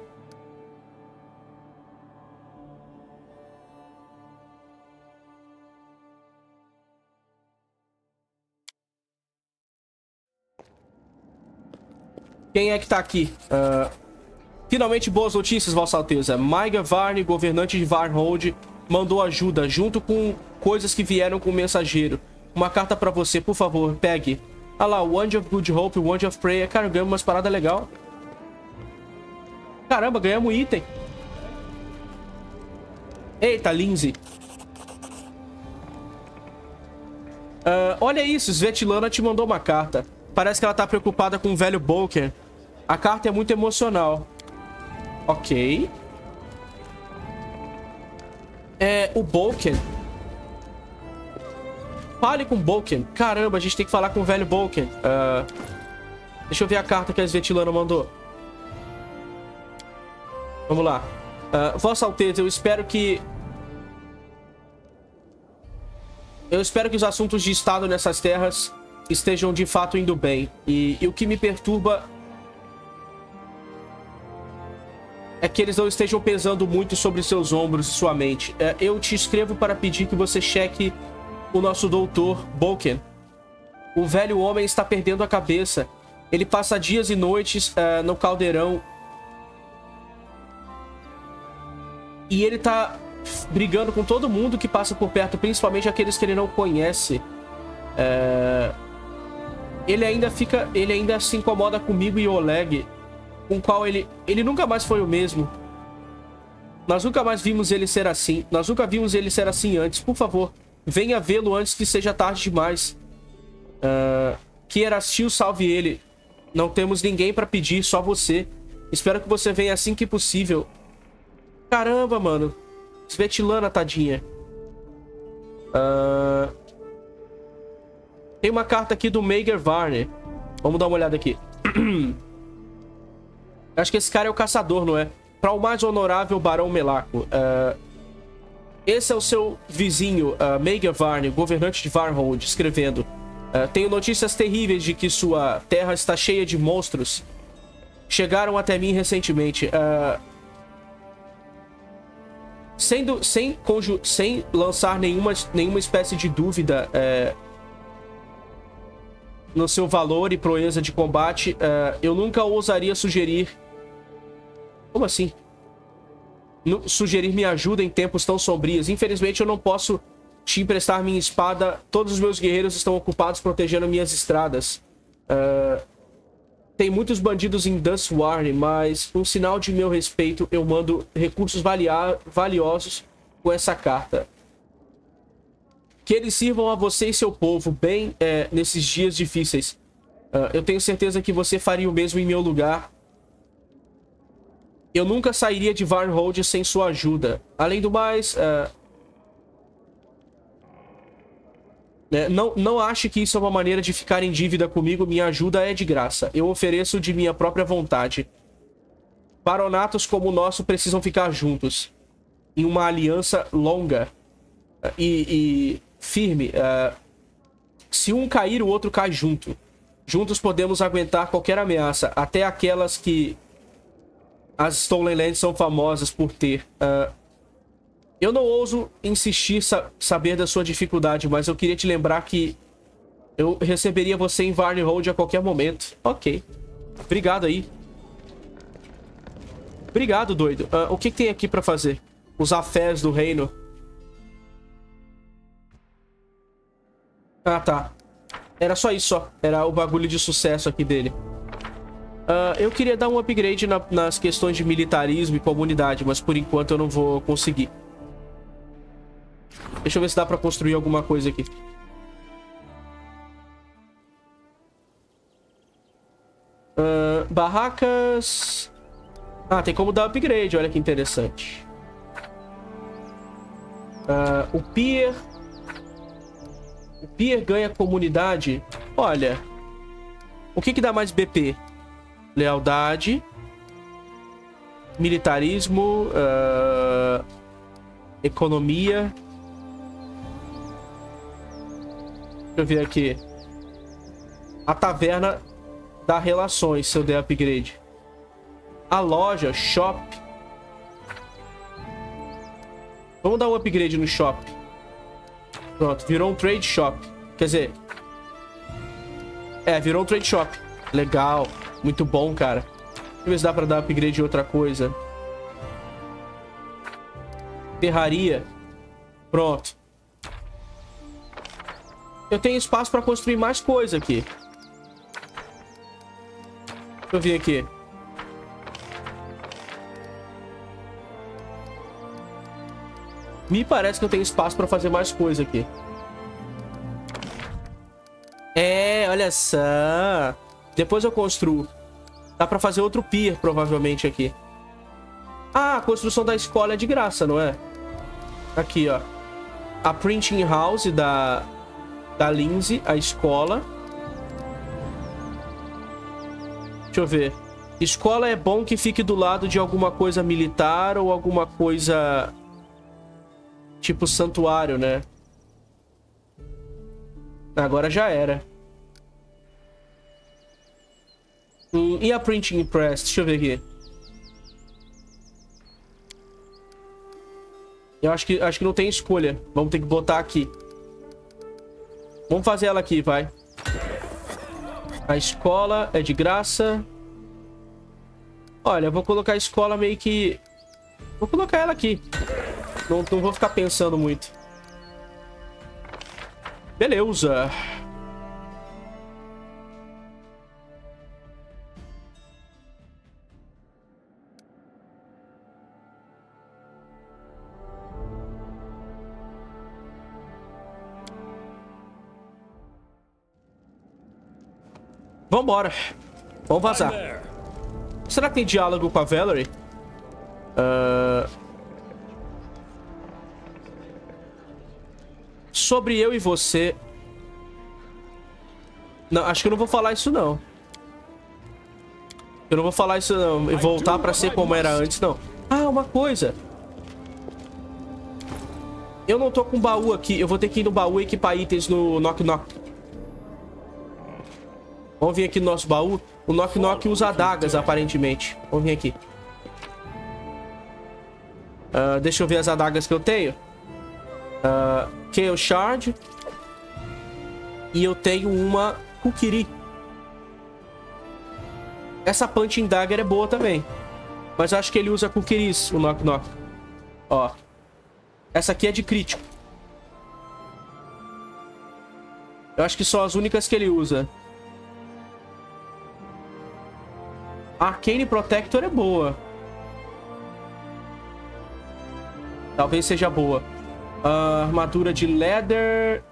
Quem é que tá aqui? Uh, finalmente boas notícias, Vossa Alteza. Maegar Varn, governante de Varnhold, mandou ajuda, junto com coisas que vieram com o mensageiro. Uma carta pra você, por favor, pegue. Ah lá, Wand of Good Hope, Wand of Prayer. Cara, ganhamos umas paradas legais. Caramba, ganhamos item. Eita, Lindsay. Uh, olha isso, Svetlana te mandou uma carta. Parece que ela tá preocupada com o velho Bokken. A carta é muito emocional. Ok. É, o Bokken. Fale com o Bokken. Caramba, a gente tem que falar com o velho Bokken. Uh, deixa eu ver a carta que a Svetlana mandou. Vamos lá. Uh, Vossa Alteza, eu espero que... Eu espero que os assuntos de Estado nessas terras... estejam de fato indo bem. E, e o que me perturba é que eles não estejam pesando muito sobre seus ombros e sua mente. É, eu te escrevo para pedir que você cheque o nosso doutor Bokken. O velho homem está perdendo a cabeça. Ele passa dias e noites é, no caldeirão. E ele tá brigando com todo mundo que passa por perto, principalmente aqueles que ele não conhece. É... Ele ainda fica... Ele ainda se incomoda comigo e Oleg, com o qual ele... Ele nunca mais foi o mesmo. Nós nunca mais vimos ele ser assim. Nós nunca vimos ele ser assim antes. Por favor, venha vê-lo antes que seja tarde demais. Uh, que Erastil salve ele. Não temos ninguém pra pedir, só você. Espero que você venha assim que possível. Caramba, mano. Svetlana, tadinha. Ahn... Uh... Tem uma carta aqui do Maegar Varn. Vamos dar uma olhada aqui. Acho que esse cara é o caçador, não é? Para o mais honorável Barão Melaku. Uh, esse é o seu vizinho, uh, Maegar Varn, governante de Varnhold, escrevendo. Uh, tenho notícias terríveis de que sua terra está cheia de monstros. Chegaram até mim recentemente. Uh, sendo, sem, conju sem lançar nenhuma, nenhuma espécie de dúvida... Uh, no seu valor e proeza de combate, uh, eu nunca ousaria sugerir... Como assim? No, sugerir minha ajuda em tempos tão sombrios. Infelizmente, eu não posso te emprestar minha espada. Todos os meus guerreiros estão ocupados protegendo minhas estradas. Uh, tem muitos bandidos em Dunswarne, mas um sinal de meu respeito, eu mando recursos valiosos com essa carta. Que eles sirvam a você e seu povo bem é, nesses dias difíceis. Uh, eu tenho certeza que você faria o mesmo em meu lugar. Eu nunca sairia de Varnhold sem sua ajuda. Além do mais... Uh, né, não, não ache que isso é uma maneira de ficar em dívida comigo. Minha ajuda é de graça. Eu ofereço de minha própria vontade. Baronatos como o nosso precisam ficar juntos. Em uma aliança longa. Uh, e... e... firme. Uh, se um cair, o outro cai junto. Juntos podemos aguentar qualquer ameaça. Até aquelas que as Stolen Lands são famosas por ter. Uh, eu não ouso insistir sa saber da sua dificuldade, mas eu queria te lembrar que eu receberia você em Varnhold a qualquer momento. Ok. Obrigado aí. Obrigado, doido. Uh, o que, que tem aqui pra fazer? Os afés do reino. Ah, tá. Era só isso, ó. Era o bagulho de sucesso aqui dele. Uh, eu queria dar um upgrade na, nas questões de militarismo e comunidade, mas por enquanto eu não vou conseguir. Deixa eu ver se dá pra construir alguma coisa aqui. Uh, barracas... Ah, tem como dar upgrade. Olha que interessante. Uh, o pier... O Pier ganha comunidade. Olha, O que que dá mais B P? Lealdade. Militarismo. Uh, economia. Deixa eu ver aqui. A taverna dá relações se eu der upgrade. A loja, shop. Vamos dar um upgrade no shop. Pronto, virou um trade shop. Quer dizer... É, virou um trade shop. Legal. Muito bom, cara. Deixa eu ver se dá pra dar upgrade em outra coisa. Ferraria. Pronto. Eu tenho espaço pra construir mais coisa aqui. Deixa eu vir aqui. Me parece que eu tenho espaço pra fazer mais coisa aqui. É, olha só. Depois eu construo. Dá pra fazer outro pier, provavelmente, aqui. Ah, a construção da escola é de graça, não é? Aqui, ó. A printing house da... Da Lindsay, a escola. Deixa eu ver. Escola é bom que fique do lado de alguma coisa militar ou alguma coisa... Tipo santuário, né? Agora já era. Hum, e a printing press? Deixa eu ver aqui. Eu acho que, acho que não tem escolha. Vamos ter que botar aqui. Vamos fazer ela aqui, vai. A escola é de graça. Olha, eu vou colocar a escola meio que... Vou colocar ela aqui. Não, não vou ficar pensando muito. Beleza. Vambora. Vamos vazar. Será que tem diálogo com a Valerie? Ahn... Uh... Sobre eu e você. Não, acho que eu não vou falar isso não. Eu não vou falar isso não. E voltar pra ser como era antes, não. Ah, uma coisa. Eu não tô com baú aqui. Eu vou ter que ir no baú e equipar itens no Knock Knock. Vamos vir aqui no nosso baú. O Knock Knock usa adagas, aparentemente. Vamos vir aqui. Uh, deixa eu ver as adagas que eu tenho. Uh, Chaos Shard. E eu tenho uma Kukri. Essa Punching Dagger é boa também. Mas acho que ele usa Kukiris, o Knock Knock. Ó. Essa aqui é de crítico. Eu acho que são as únicas que ele usa. A Arcane Protector é boa. Talvez seja boa. Uh, armadura de leather.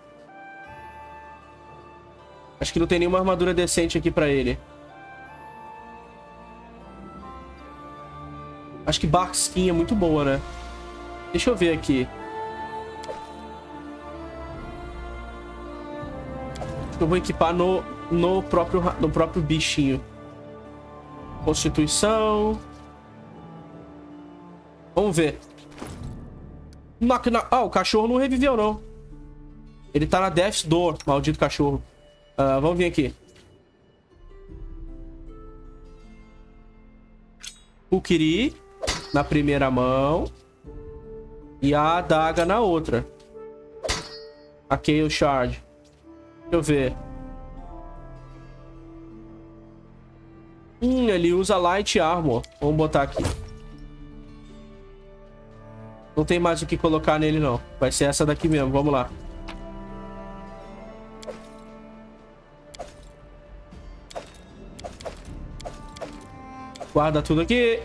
Acho que não tem nenhuma armadura decente aqui pra ele. Acho que bark skin é muito boa, né? Deixa eu ver aqui. Eu vou equipar no, no, próprio, no próprio bichinho. Constituição. Vamos ver. Knock, knock. Ah, o cachorro não reviveu, não. Ele tá na Death's Door, maldito cachorro. Uh, vamos vir aqui. Kukri na primeira mão. E a adaga na outra. A Chaos Shard. Deixa eu ver. Hum, ele usa Light Armor. Vamos botar aqui. Não tem mais o que colocar nele, não. Vai ser essa daqui mesmo. Vamos lá. Guarda tudo aqui.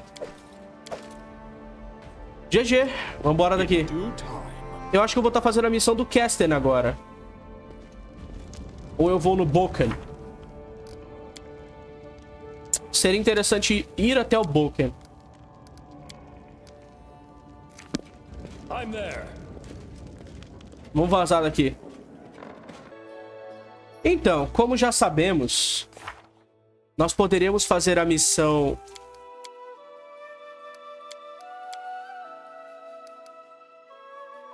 G G. Vambora daqui. Eu acho que eu vou estar fazendo a missão do Kesten agora. Ou eu vou no Bokken. Seria interessante ir até o Bokken. Vamos vazar daqui. Então, como já sabemos, Nós poderíamos fazer a missão...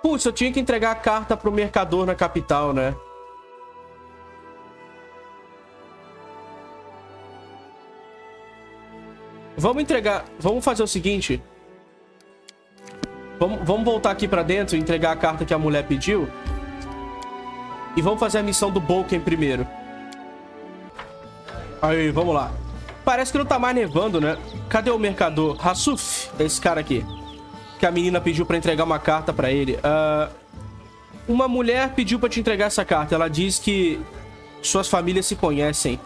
Putz, eu tinha que entregar a carta pro mercador na capital, né? Vamos entregar... Vamos fazer o seguinte... Vamos, vamos voltar aqui pra dentro e entregar a carta que a mulher pediu. E vamos fazer a missão do Bokken primeiro. Aí, vamos lá. Parece que não tá mais nevando, né? Cadê o mercador? Rasuf, esse cara aqui. Que a menina pediu pra entregar uma carta pra ele. Uh, uma mulher pediu pra te entregar essa carta. Ela diz que suas famílias se conhecem.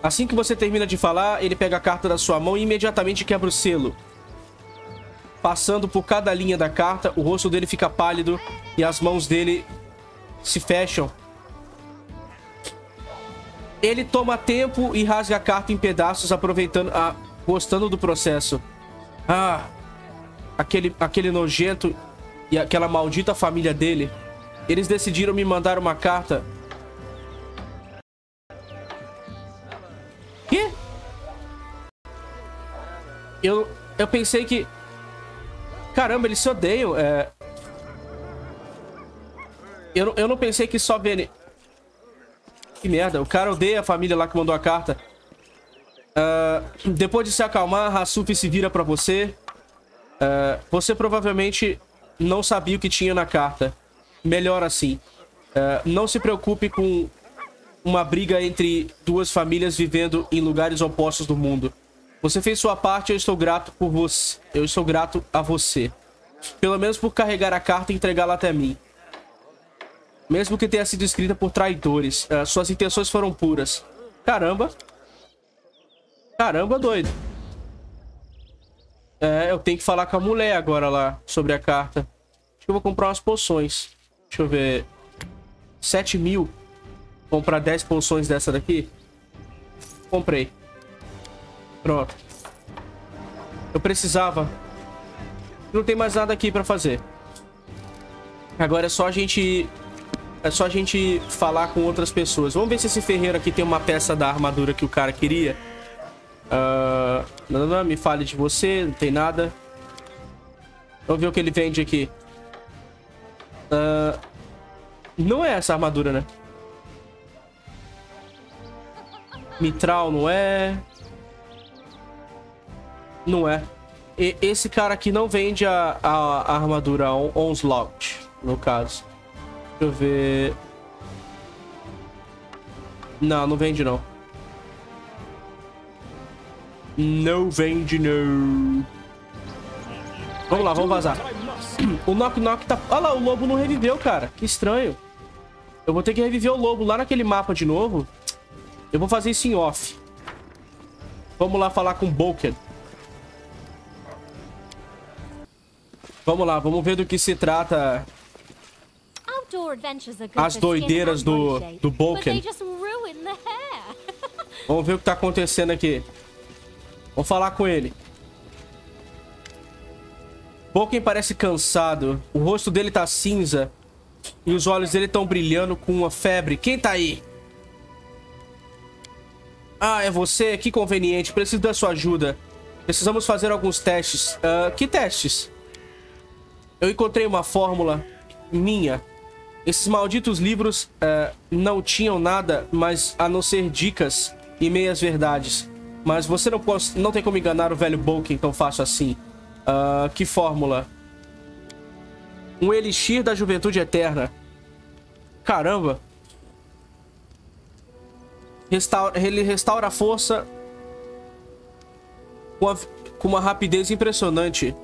Assim que você termina de falar, ele pega a carta da sua mão e imediatamente quebra o selo. Passando por cada linha da carta, o rosto dele fica pálido e as mãos dele se fecham. Ele toma tempo e rasga a carta em pedaços, aproveitando, ah, gostando do processo. Ah, aquele, aquele nojento e aquela maldita família dele. Eles decidiram me mandar uma carta. Quê? Eu, eu pensei que... Caramba, eles se odeiam, é... Eu, eu não pensei que só vene... Que merda, o cara odeia a família lá que mandou a carta. Uh, depois de se acalmar, Rasuf se vira pra você. Uh, você provavelmente não sabia o que tinha na carta. Melhor assim. Uh, não se preocupe com uma briga entre duas famílias vivendo em lugares opostos do mundo. Você fez sua parte, eu estou grato por você. Eu estou grato a você. Pelo menos por carregar a carta e entregá-la até mim. Mesmo que tenha sido escrita por traidores. Uh, suas intenções foram puras. Caramba. Caramba, doido. É, eu tenho que falar com a mulher agora lá sobre a carta. Acho que eu vou comprar umas poções. Deixa eu ver. sete mil. Comprar dez poções dessa daqui. Comprei. Pronto. Eu precisava. Não tem mais nada aqui pra fazer. Agora é só a gente... É só a gente falar com outras pessoas. Vamos ver se esse ferreiro aqui tem uma peça da armadura que o cara queria. Uh, não, não, não, me fale de você. Não tem nada. Vamos ver o que ele vende aqui. Uh, não é essa armadura, né? Mitral não é... Não é. E esse cara aqui não vende a, a, a armadura on, Onslaught, no caso. Deixa eu ver... Não, não vende não. Não vende não. Vamos lá, vamos vazar. O Knock Knock tá... Olha lá, o lobo não reviveu, cara. Que estranho. Eu vou ter que reviver o lobo lá naquele mapa de novo. Eu vou fazer isso em off. Vamos lá falar com o Bokken. Vamos lá, vamos ver do que se trata as doideiras do, do Bokken. Vamos ver o que tá acontecendo aqui. Vamos falar com ele. Bokken parece cansado. O rosto dele tá cinza. E os olhos dele estão brilhando com uma febre. Quem tá aí? Ah, é você? Que conveniente. Preciso da sua ajuda. Precisamos fazer alguns testes. Uh, que testes? Eu encontrei uma fórmula minha. Esses malditos livros uh, não tinham nada, mas a não ser dicas e meias verdades. Mas você não, pode, não tem como enganar o velho Bokken tão fácil assim. Uh, que fórmula? Um elixir da juventude eterna. Caramba. Restaura, ele restaura a força com, a, com uma rapidez impressionante.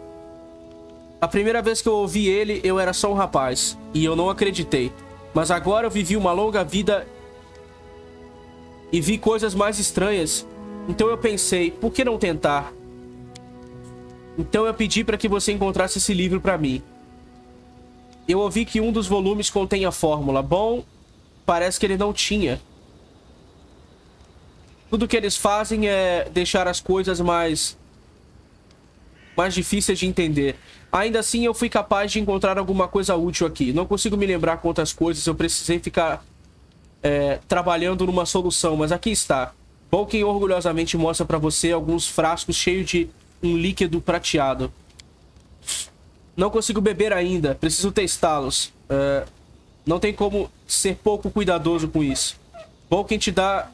A primeira vez que eu ouvi ele, eu era só um rapaz. E eu não acreditei. Mas agora eu vivi uma longa vida e vi coisas mais estranhas. Então eu pensei, por que não tentar? Então eu pedi para que você encontrasse esse livro para mim. Eu ouvi que um dos volumes contém a fórmula. Bom, parece que ele não tinha. Tudo que eles fazem é deixar as coisas mais... mais difíceis de entender. Ainda assim, eu fui capaz de encontrar alguma coisa útil aqui. Não consigo me lembrar quantas coisas eu precisei ficar é, trabalhando numa solução, mas aqui está. Bokken orgulhosamente mostra para você alguns frascos cheios de um líquido prateado. Não consigo beber ainda, preciso testá-los. É, não tem como ser pouco cuidadoso com isso. Bokken te dá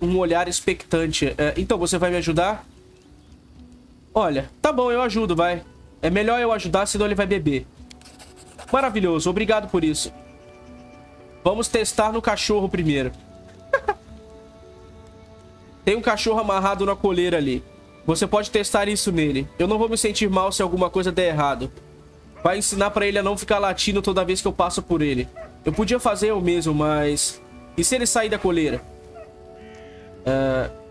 um olhar expectante. É, então, você vai me ajudar? Olha, tá bom, eu ajudo, vai. É melhor eu ajudar, senão ele vai beber. Maravilhoso, obrigado por isso. Vamos testar no cachorro primeiro. Tem um cachorro amarrado na coleira ali. Você pode testar isso nele. Eu não vou me sentir mal se alguma coisa der errado. Vai ensinar pra ele a não ficar latindo toda vez que eu passo por ele. Eu podia fazer eu mesmo, mas... E se ele sair da coleira? Uh...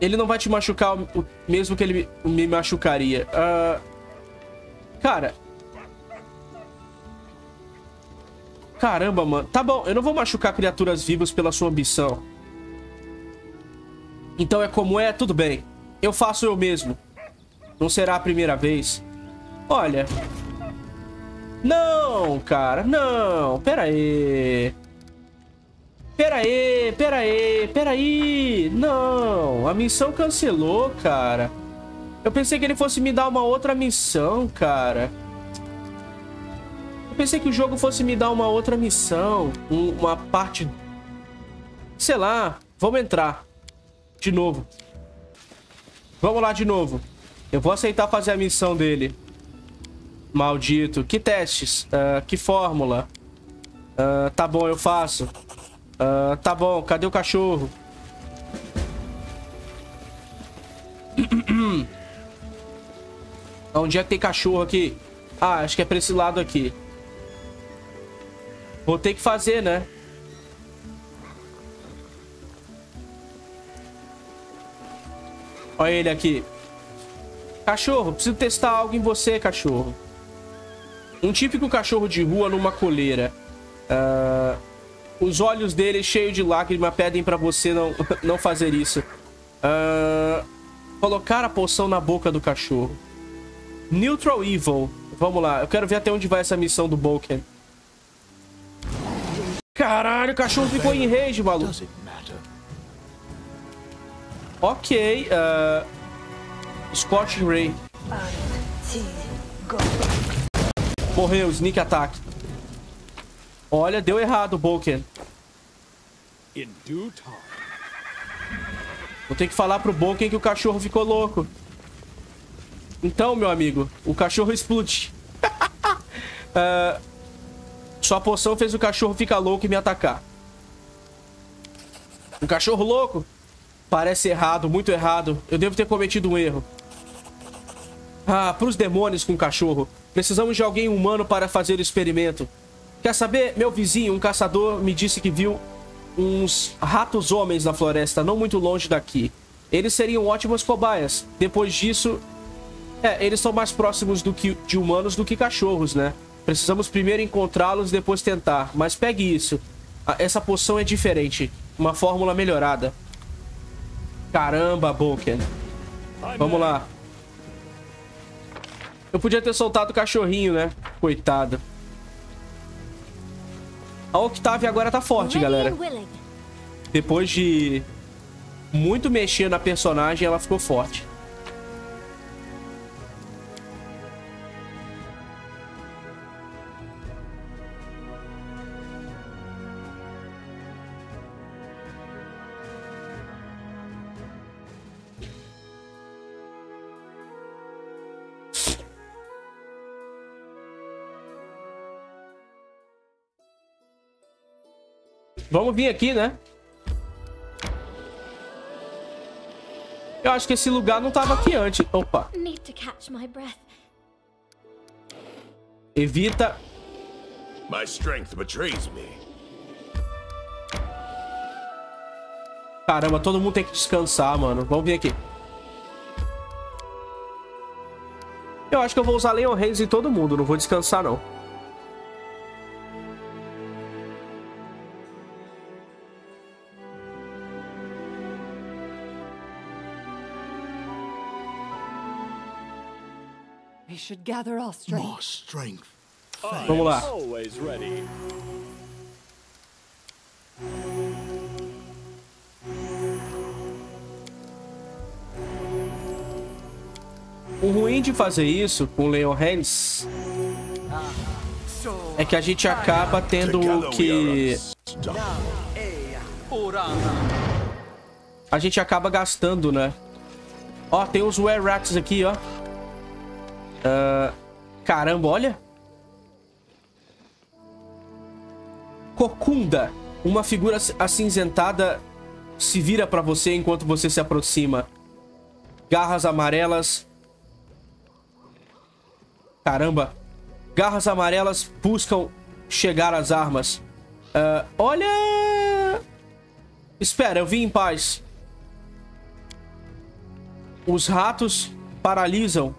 Ele não vai te machucar o mesmo que ele me machucaria. Uh... Cara... Caramba, mano. Tá bom, eu não vou machucar criaturas vivas pela sua ambição. Então é como é, tudo bem. Eu faço eu mesmo. Não será a primeira vez. Olha. Não, cara, não. Pera aí. Pera aí, pera aí, pera aí. Não, a missão cancelou, cara. Eu pensei que ele fosse me dar uma outra missão, cara. Eu pensei que o jogo fosse me dar uma outra missão, uma parte... Sei lá, vamos entrar. De novo. Vamos lá de novo. Eu vou aceitar fazer a missão dele. Maldito. Que testes? Uh, que fórmula? Uh, tá bom, eu faço. Uh, tá bom, cadê o cachorro? Onde é que tem cachorro aqui? Ah, acho que é pra esse lado aqui. Vou ter que fazer, né? Olha ele aqui. Cachorro, preciso testar algo em você, cachorro. Um típico cachorro de rua numa coleira. Uh, os olhos dele cheios de lágrima pedem pra você não, não fazer isso. Uh, colocar a poção na boca do cachorro. Neutral Evil. Vamos lá, eu quero ver até onde vai essa missão do Bokken. Caralho, o cachorro ficou em rage, maluco. Ok, uh... Scorching Ray. Morreu, sneak attack. Olha, deu errado o Bokken. Vou ter que falar pro Bokken que o cachorro ficou louco. Então, meu amigo, o cachorro explode. uh... Sua poção fez o cachorro ficar louco e me atacar. Um cachorro louco? Parece errado, muito errado. Eu devo ter cometido um erro. Ah, pros demônios com o cachorro. Precisamos de alguém humano para fazer o experimento. Quer saber? Meu vizinho, um caçador, me disse que viu uns ratos homens na floresta, não muito longe daqui. Eles seriam ótimas cobaias. Depois disso... É, eles são mais próximos do que, de humanos do que cachorros, né? Precisamos primeiro encontrá-los e depois tentar. Mas pegue isso. Essa poção é diferente. Uma fórmula melhorada. Caramba, Bokken. Vamos lá. Eu podia ter soltado o cachorrinho, né? Coitado. A Octavia agora tá forte, galera. Depois de muito mexer na personagem, ela ficou forte. Vamos vir aqui, né? Eu acho que esse lugar não tava aqui antes. Opa. Evita. Caramba, todo mundo tem que descansar, mano. Vamos vir aqui. Eu acho que eu vou usar Leon Reis em todo mundo. Não vou descansar, não. Vamos lá. O ruim de fazer isso com o Leon Hands é que a gente acaba tendo que... A gente acaba gastando, né? Ó, tem uns Werrats aqui, ó. Uh, caramba, olha. Cocunda. Uma figura acinzentada se vira pra você enquanto você se aproxima. Garras amarelas... Caramba. Garras amarelas buscam chegar às armas. Uh, olha... Espera, eu vim em paz. Os ratos paralisam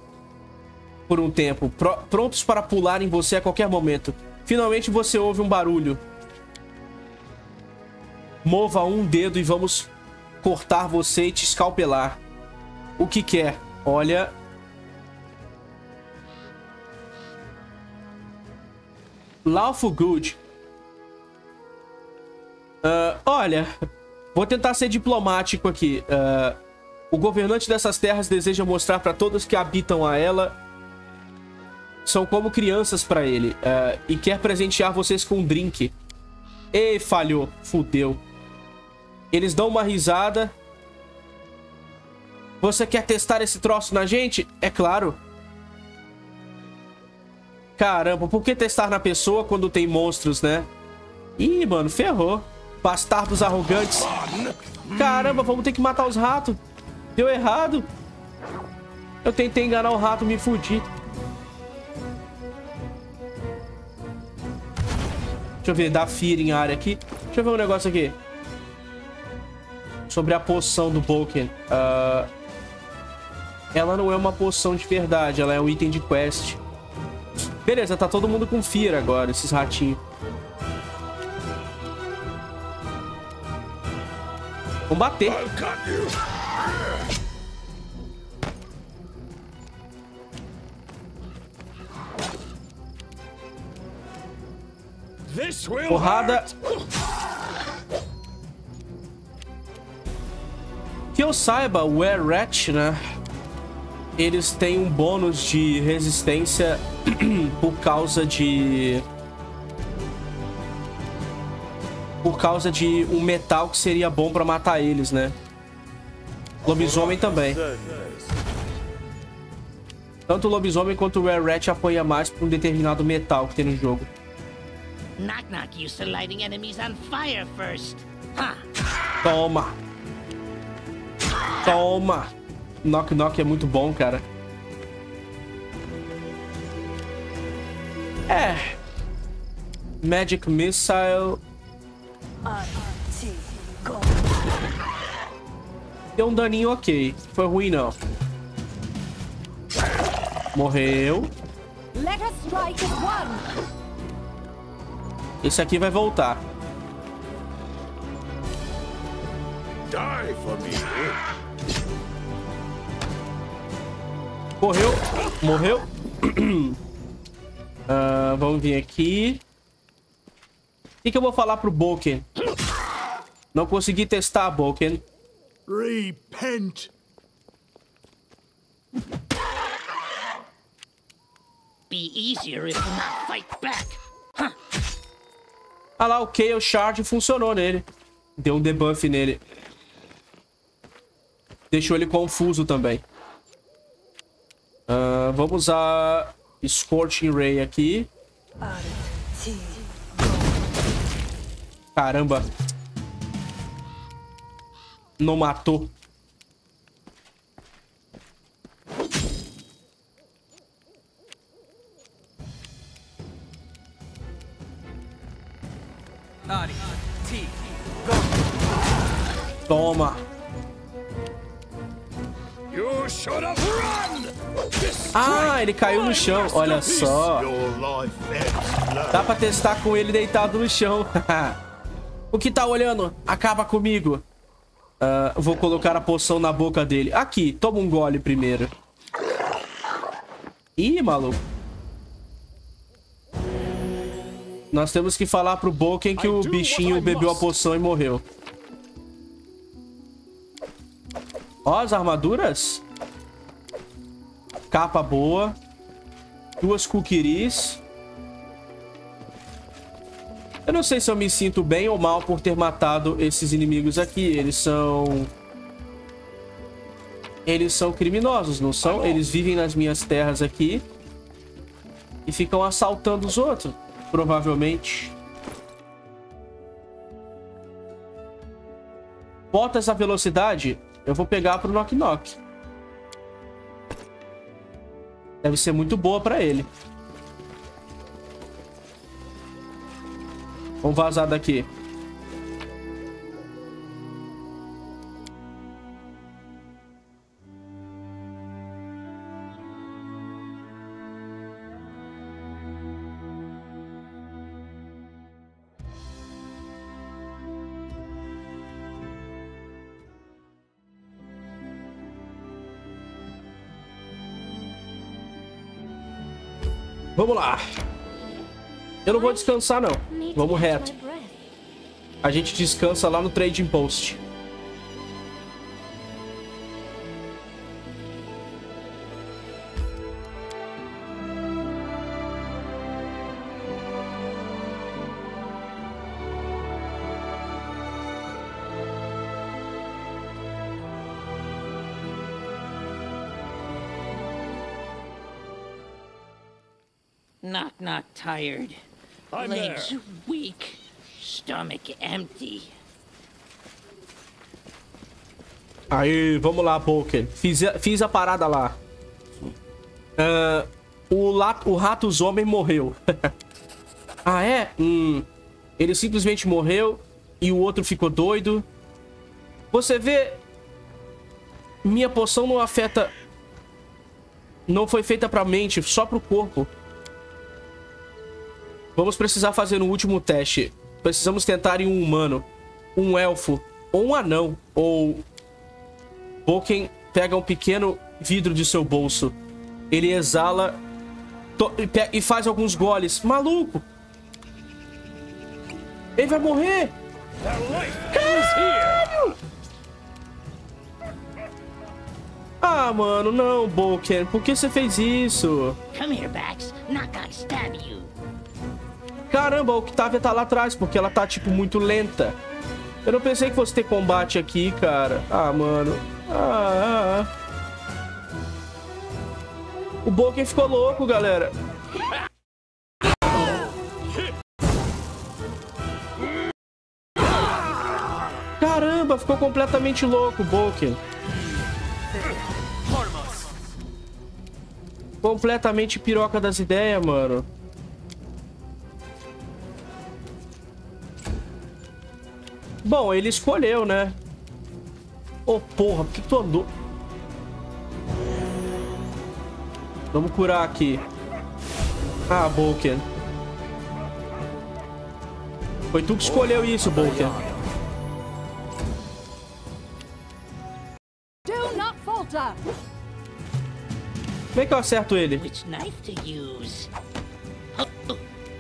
por um tempo, pr- prontos para pular em você a qualquer momento. Finalmente você ouve um barulho. Mova um dedo e vamos cortar você e te escalpelar. O que quer? Olha... Lawful Good. Uh, olha, vou tentar ser diplomático aqui. Uh, o governante dessas terras deseja mostrar para todos que habitam a ela. São como crianças para ele. Uh, e quer presentear vocês com um drink. E falhou. Fudeu. Eles dão uma risada. Você quer testar esse troço na gente? É claro. Caramba, por que testar na pessoa quando tem monstros, né? Ih, mano, ferrou. Bastardos arrogantes. Caramba, vamos ter que matar os ratos. Deu errado. Eu tentei enganar o rato, me fudi. Deixa eu ver, dá fear em área aqui. Deixa eu ver um negócio aqui. Sobre a poção do Bokken. Uh, ela não é uma poção de verdade, ela é um item de quest. Beleza, tá todo mundo com fear agora, esses ratinhos. Vamos bater. Porrada. Que eu saiba, o Were-Rat, né? Eles têm um bônus de resistência por causa de... Por causa de um metal que seria bom pra matar eles, né? Lobisomem também. Tanto o lobisomem quanto o Were-Rat apoia mais pra um determinado metal que tem no jogo. Knock Knock used to lighting enemies on fire first. Toma! Toma! Knock Knock é muito bom, cara. É. Magic Missile. Deu um daninho ok. Foi ruim, não. Morreu. Esse aqui vai voltar. Die for me. Correu. Morreu. uh, vamos vir aqui. O que, que eu vou falar pro Bokken? Não consegui testar, Bokken. Repent. Be easier if not fight back. Huh. Ah lá, o Chaos Shard funcionou nele. Deu um debuff nele. Deixou ele confuso também. Uh, vamos usar Scorching Ray aqui. Caramba. Não matou. Toma. You should have run. Ah, ele caiu no chão, olha só. Dá pra testar com ele deitado no chão. O que tá olhando? Acaba comigo. Uh, vou colocar a poção na boca dele. Aqui, toma um gole primeiro. Ih, maluco. Nós temos que falar pro Bokken que o bichinho bebeu a poção e morreu. Ó, as armaduras. Capa boa. Duas Kukiris. Eu não sei se eu me sinto bem ou mal por ter matado esses inimigos aqui. Eles são... Eles são criminosos, não são? Eles vivem nas minhas terras aqui. E ficam assaltando os outros, provavelmente. Bota essa velocidade. Eu vou pegar pro Knock Knock. Deve ser muito boa pra ele. Vamos vazar daqui. Vamos lá. Eu não vou descansar, não. Vamos reto. A gente descansa lá no Trading Post. Knock knock tired, I'm legs there. Weak, stomach empty. Aí, vamos lá, Bokken. Fiz, fiz a parada lá. Uh, o, lato, o rato zomem morreu. Ah, é? Hum, ele simplesmente morreu e o outro ficou doido. Você vê... Minha poção não afeta... Não foi feita pra mente, só pro corpo. Vamos precisar fazer um último teste. Precisamos tentar em um humano, um elfo, ou um anão, ou... Bokken pega um pequeno vidro de seu bolso. Ele exala to... e faz alguns goles. Maluco! Ele vai morrer! Caralho! Ah, mano, não, Bokken. Por que você fez isso? Come here, Bax. Not gonna stab you. Caramba, a Octavia tá lá atrás, porque ela tá, tipo, muito lenta. Eu não pensei que fosse ter combate aqui, cara. Ah, mano. Ah, ah, ah. O Bokken ficou louco, galera. Caramba, ficou completamente louco o Bokken. Completamente piroca das ideias, mano. Bom, ele escolheu, né? Ô, porra, por que tu andou? Vamos curar aqui. Ah, Bokken. Foi tu que escolheu isso, Bokken. Como é que eu acerto ele?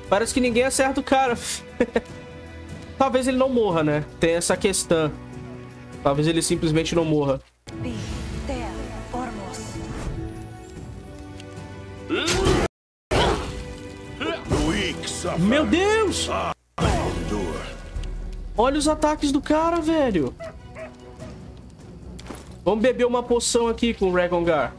Parece que ninguém acerta o cara. Talvez ele não morra, né? Tem essa questão. Talvez ele simplesmente não morra. Meu Deus! Olha os ataques do cara, velho. Vamos beber uma poção aqui com o Regongar.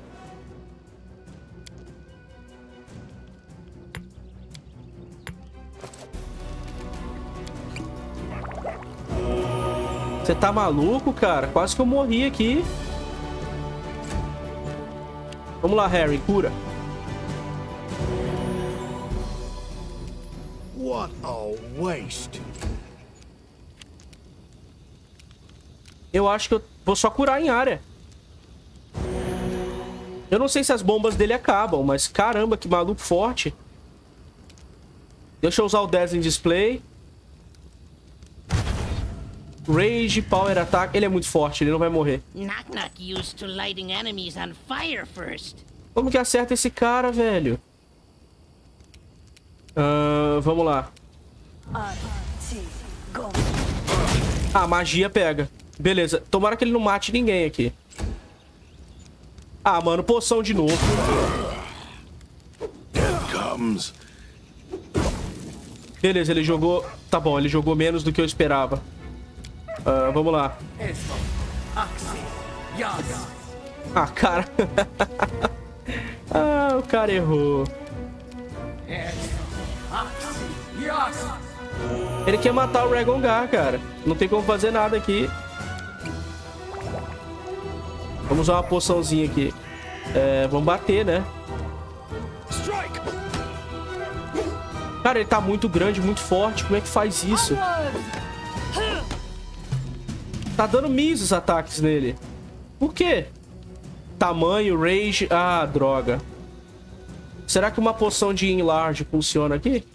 Você tá maluco, cara? Quase que eu morri aqui. Vamos lá, Harry. Cura. What a waste. Eu acho que eu vou só curar em área. Eu não sei se as bombas dele acabam, mas caramba, que maluco forte. Deixa eu usar o Dazzling Display. Rage, Power Attack. Ele é muito forte, ele não vai morrer. Como que acerta esse cara, velho? Uh, vamos lá. Ah, magia pega. Beleza, tomara que ele não mate ninguém aqui. Ah, mano, poção de novo. Beleza, ele jogou... Tá bom, ele jogou menos do que eu esperava. Uh, vamos lá. Ah, cara. Ah, o cara errou. Ele quer matar o Regongar, cara. Não tem como fazer nada aqui. Vamos usar uma poçãozinha aqui. É, vamos bater, né? Cara, ele tá muito grande, muito forte. Como é que faz isso? Tá dando miss os ataques nele. Por quê? Tamanho, rage... Ah, droga. Será que uma poção de enlarge funciona aqui?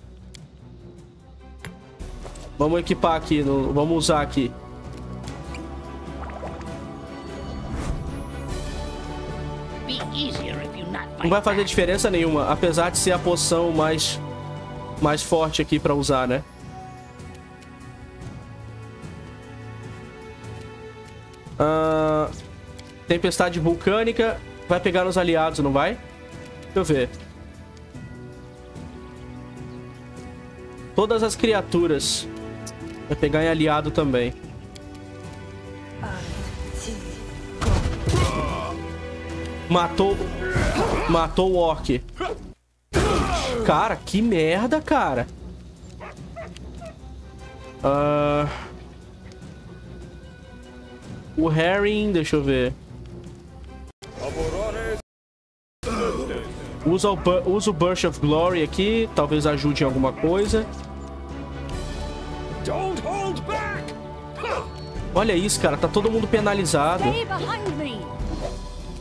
Vamos equipar aqui. No... Vamos usar aqui. Não vai fazer diferença nenhuma. Apesar de ser a poção mais... mais forte aqui pra usar, né? Uh, tempestade vulcânica. Vai pegar nos aliados, não vai? Deixa eu ver. Todas as criaturas. Vai pegar em aliado também. Matou. Matou o orc. Cara, que merda, cara. Uh... O Herring, deixa eu ver. Usa o, bu usa o Burst of Glory aqui. Talvez ajude em alguma coisa. Olha isso, cara. Tá todo mundo penalizado.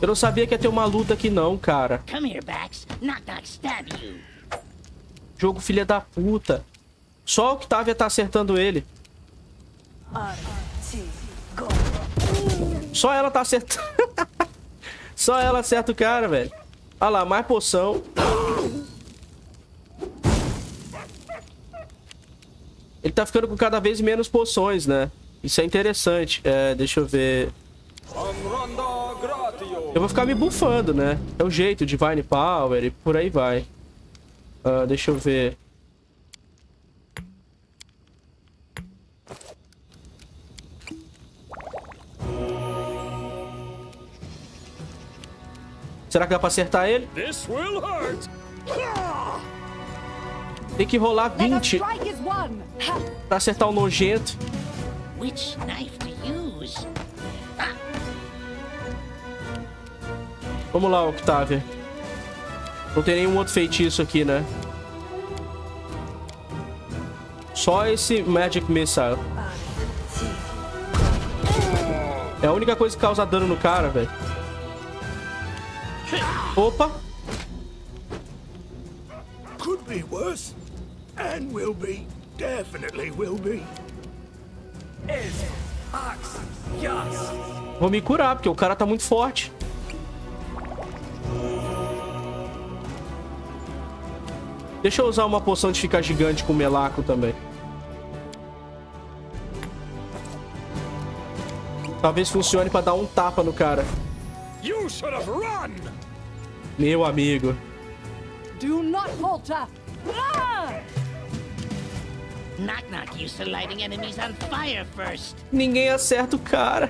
Eu não sabia que ia ter uma luta aqui não, cara. Jogo filha da puta. Só o Octavia tá acertando ele. Só ela tá acertando. Só ela acerta o cara, velho. Olha lá, mais poção. Ele tá ficando com cada vez menos poções, né? Isso é interessante. É, deixa eu ver. Eu vou ficar me bufando, né? É o jeito, Divine Power e por aí vai. Uh, deixa eu ver. Será que dá pra acertar ele? Tem que rolar vinte pra acertar o nojento. Vamos lá, Octavia. Não tem nenhum outro feitiço aqui, né? Só esse Magic Missile. É a única coisa que causa dano no cara, velho. Opa! Could be worse, and will be, definitely will be. Vou me curar, porque o cara tá muito forte. Deixa eu usar uma poção de ficar gigante com o Melaku também. Talvez funcione pra dar um tapa no cara. Meu amigo. Do not falter. Knock knock, use the lighting enemies on fire first. Ninguém acerta o cara.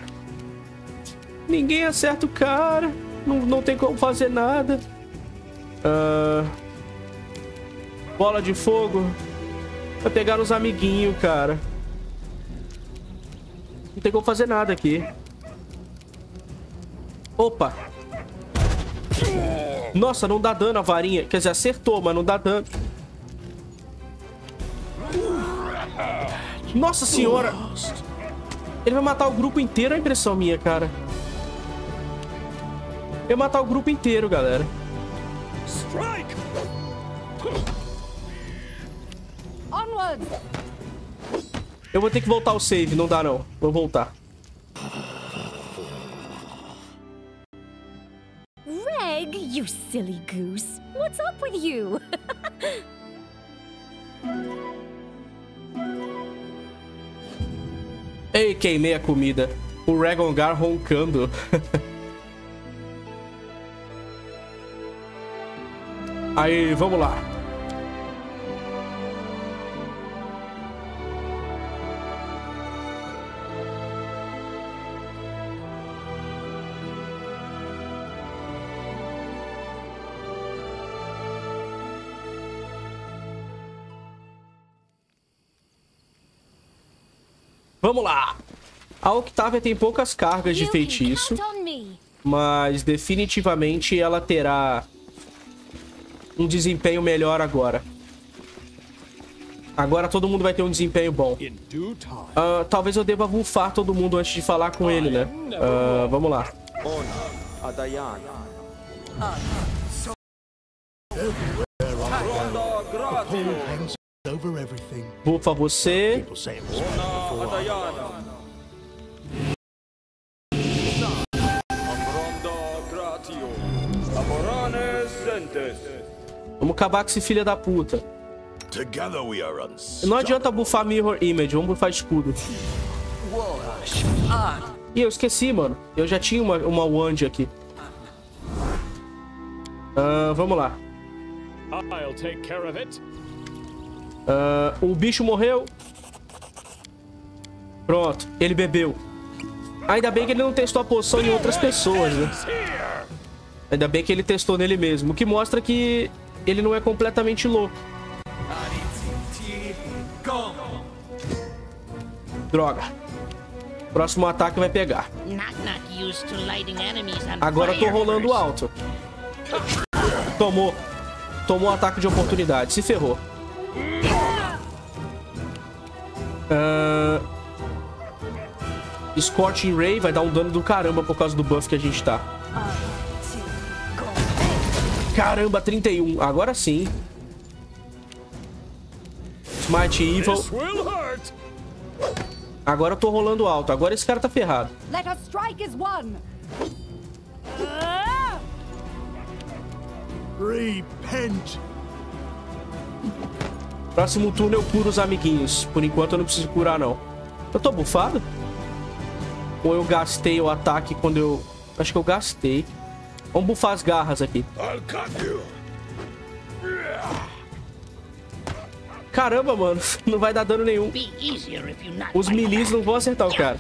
Ninguém acerta o cara. Não, não tem como fazer nada. Ahn... Uh... Bola de fogo. Vai pegar os amiguinhos, cara. Não tem como fazer nada aqui. Opa. Nossa, não dá dano a varinha. Quer dizer, acertou, mas não dá dano. Nossa senhora. Ele vai matar o grupo inteiro, é a impressão minha, cara. Ele vai matar o grupo inteiro, galera. Strike! Eu vou ter que voltar o save, não dá não. Vou voltar. Reg, you silly goose. What's up with you? Ei, queimei a comida. O Regongar roncando. Aí, vamos lá. Vamos lá. A Octavia tem poucas cargas de feitiço, mas definitivamente ela terá um desempenho melhor agora. Agora todo mundo vai ter um desempenho bom. Uh, talvez eu deva bufar todo mundo antes de falar com ele, né? Uh, vamos lá. Bufa você. Vamos acabar com esse filho da puta. Não adianta bufar Mirror Image, vamos bufar escudo. Ih, eu esqueci, mano. Eu já tinha uma, uma wand aqui. Uh, vamos lá. Uh, o bicho morreu. Pronto, ele bebeu. Ainda bem que ele não testou a poção em outras pessoas, né? Ainda bem que ele testou nele mesmo, o que mostra que ele não é completamente louco. Droga. Próximo ataque vai pegar. Agora eu tô rolando alto. Tomou. Tomou ataque de oportunidade. Se ferrou. Uh... Scorching Ray vai dar um dano do caramba por causa do buff que a gente tá. Caramba, trinta e um. Agora sim. Smite Evil. Agora eu tô rolando alto. Agora esse cara tá ferrado. Próximo turno eu curo os amiguinhos. Por enquanto eu não preciso curar, não. Eu tô bufado? Ou eu gastei o ataque quando eu... Acho que eu gastei. Vamos bufar as garras aqui. Caramba, mano. Não vai dar dano nenhum. Os milis não vão acertar o cara.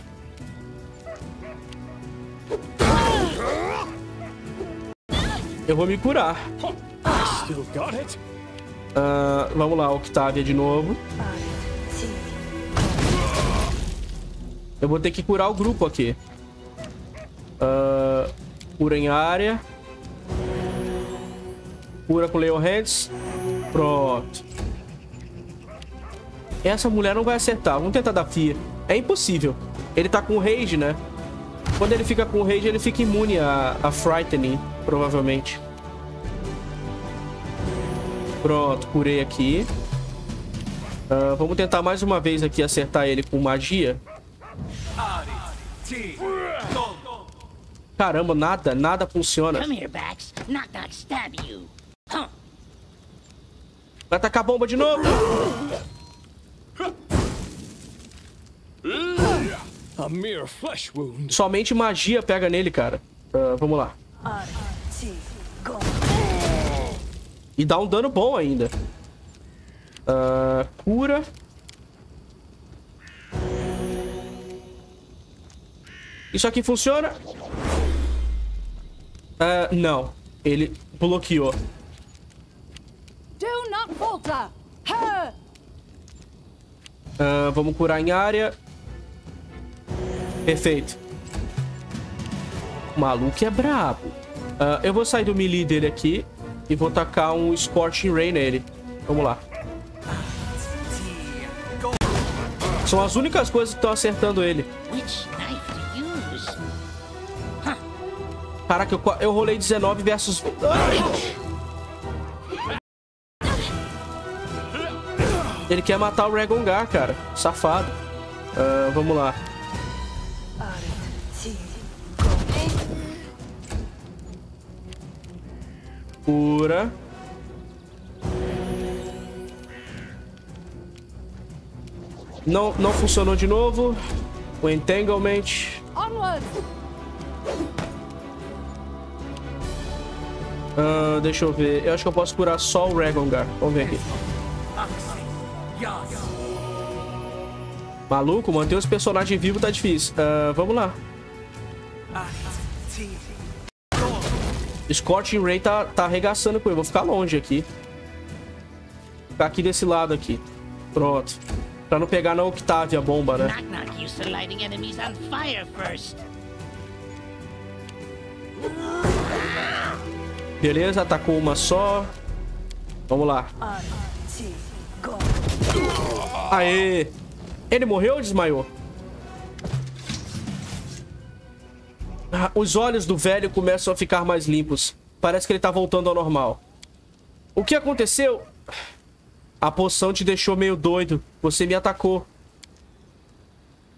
Eu vou me curar. Uh, vamos lá, Octavia de novo. Eu vou ter que curar o grupo aqui. Uh, cura em área. Cura com Leon Hands. Pronto. Essa mulher não vai acertar. Vamos tentar dar fia. É impossível. Ele tá com rage, né? Quando ele fica com rage, ele fica imune a, a Frightening, provavelmente. Pronto, curei aqui. Uh, vamos tentar mais uma vez aqui acertar ele com magia. Caramba, nada, nada funciona. Vai atacar a bomba de novo. Somente magia pega nele, cara. Uh, vamos lá. E dá um dano bom ainda. Uh, cura. Isso aqui funciona? Uh, não. Ele bloqueou. Uh, vamos curar em área. Perfeito. O maluco é brabo. Uh, eu vou sair do melee dele aqui. E vou tacar um Scorching Ray nele. Vamos lá. São as únicas coisas que estão acertando ele. Caraca, eu, eu rolei dezenove versus... Ele quer matar o Regongar, cara. Safado. Uh, vamos lá. Cura. Não, não funcionou de novo. o Entanglement. Uh, deixa eu ver. Eu acho que eu posso curar só o Regongar. Vamos ver aqui. Maluco, manter os personagens vivos tá difícil. Uh, vamos lá. Scorching Ray tá, tá arregaçando com ele. Vou ficar longe aqui. Vou ficar aqui desse lado aqui. Pronto. Pra não pegar na Octavia a bomba, né? Beleza, atacou uma só. Vamos lá. Aê! Ele morreu ou desmaiou? Ah, os olhos do velho começam a ficar mais limpos. Parece que ele tá voltando ao normal. O que aconteceu? A poção te deixou meio doido. Você me atacou.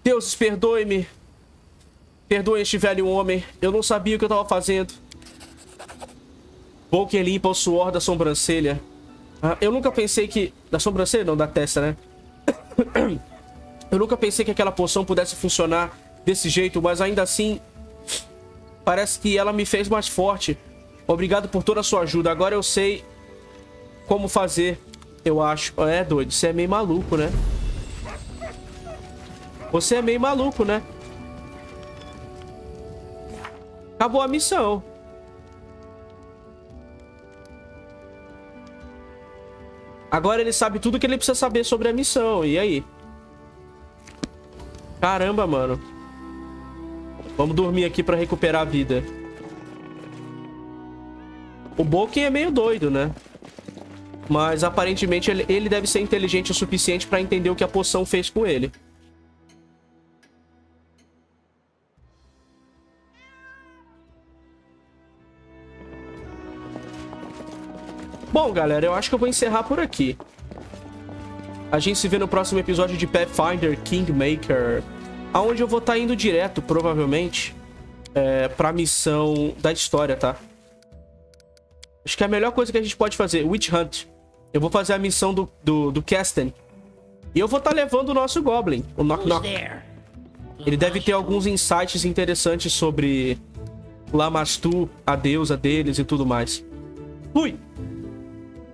Deus, perdoe-me. Perdoe este velho homem. Eu não sabia o que eu tava fazendo. Bokken limpa o suor da sobrancelha. Ah, eu nunca pensei que... Da sobrancelha? Não, da testa, né? Eu nunca pensei que aquela poção pudesse funcionar desse jeito, mas ainda assim... Parece que ela me fez mais forte. Obrigado por toda a sua ajuda. Agora eu sei como fazer, eu acho. É, doido, você é meio maluco, né? Você é meio maluco, né? Acabou a missão. Agora ele sabe tudo que ele precisa saber sobre a missão. E aí? Caramba, mano. Vamos dormir aqui pra recuperar a vida. O Bokken é meio doido, né? Mas aparentemente ele, ele deve ser inteligente o suficiente pra entender o que a poção fez com ele. Bom, galera, eu acho que eu vou encerrar por aqui. A gente se vê no próximo episódio de Pathfinder Kingmaker, aonde eu vou estar indo direto, provavelmente, é, pra missão da história, tá? Acho que é a melhor coisa que a gente pode fazer, Witch Hunt. Eu vou fazer a missão do, do, do Kasten. E eu vou estar levando o nosso Goblin, o Knock Knock. Ele deve ter alguns insights interessantes sobre Lamashtu, a deusa deles e tudo mais. Fui!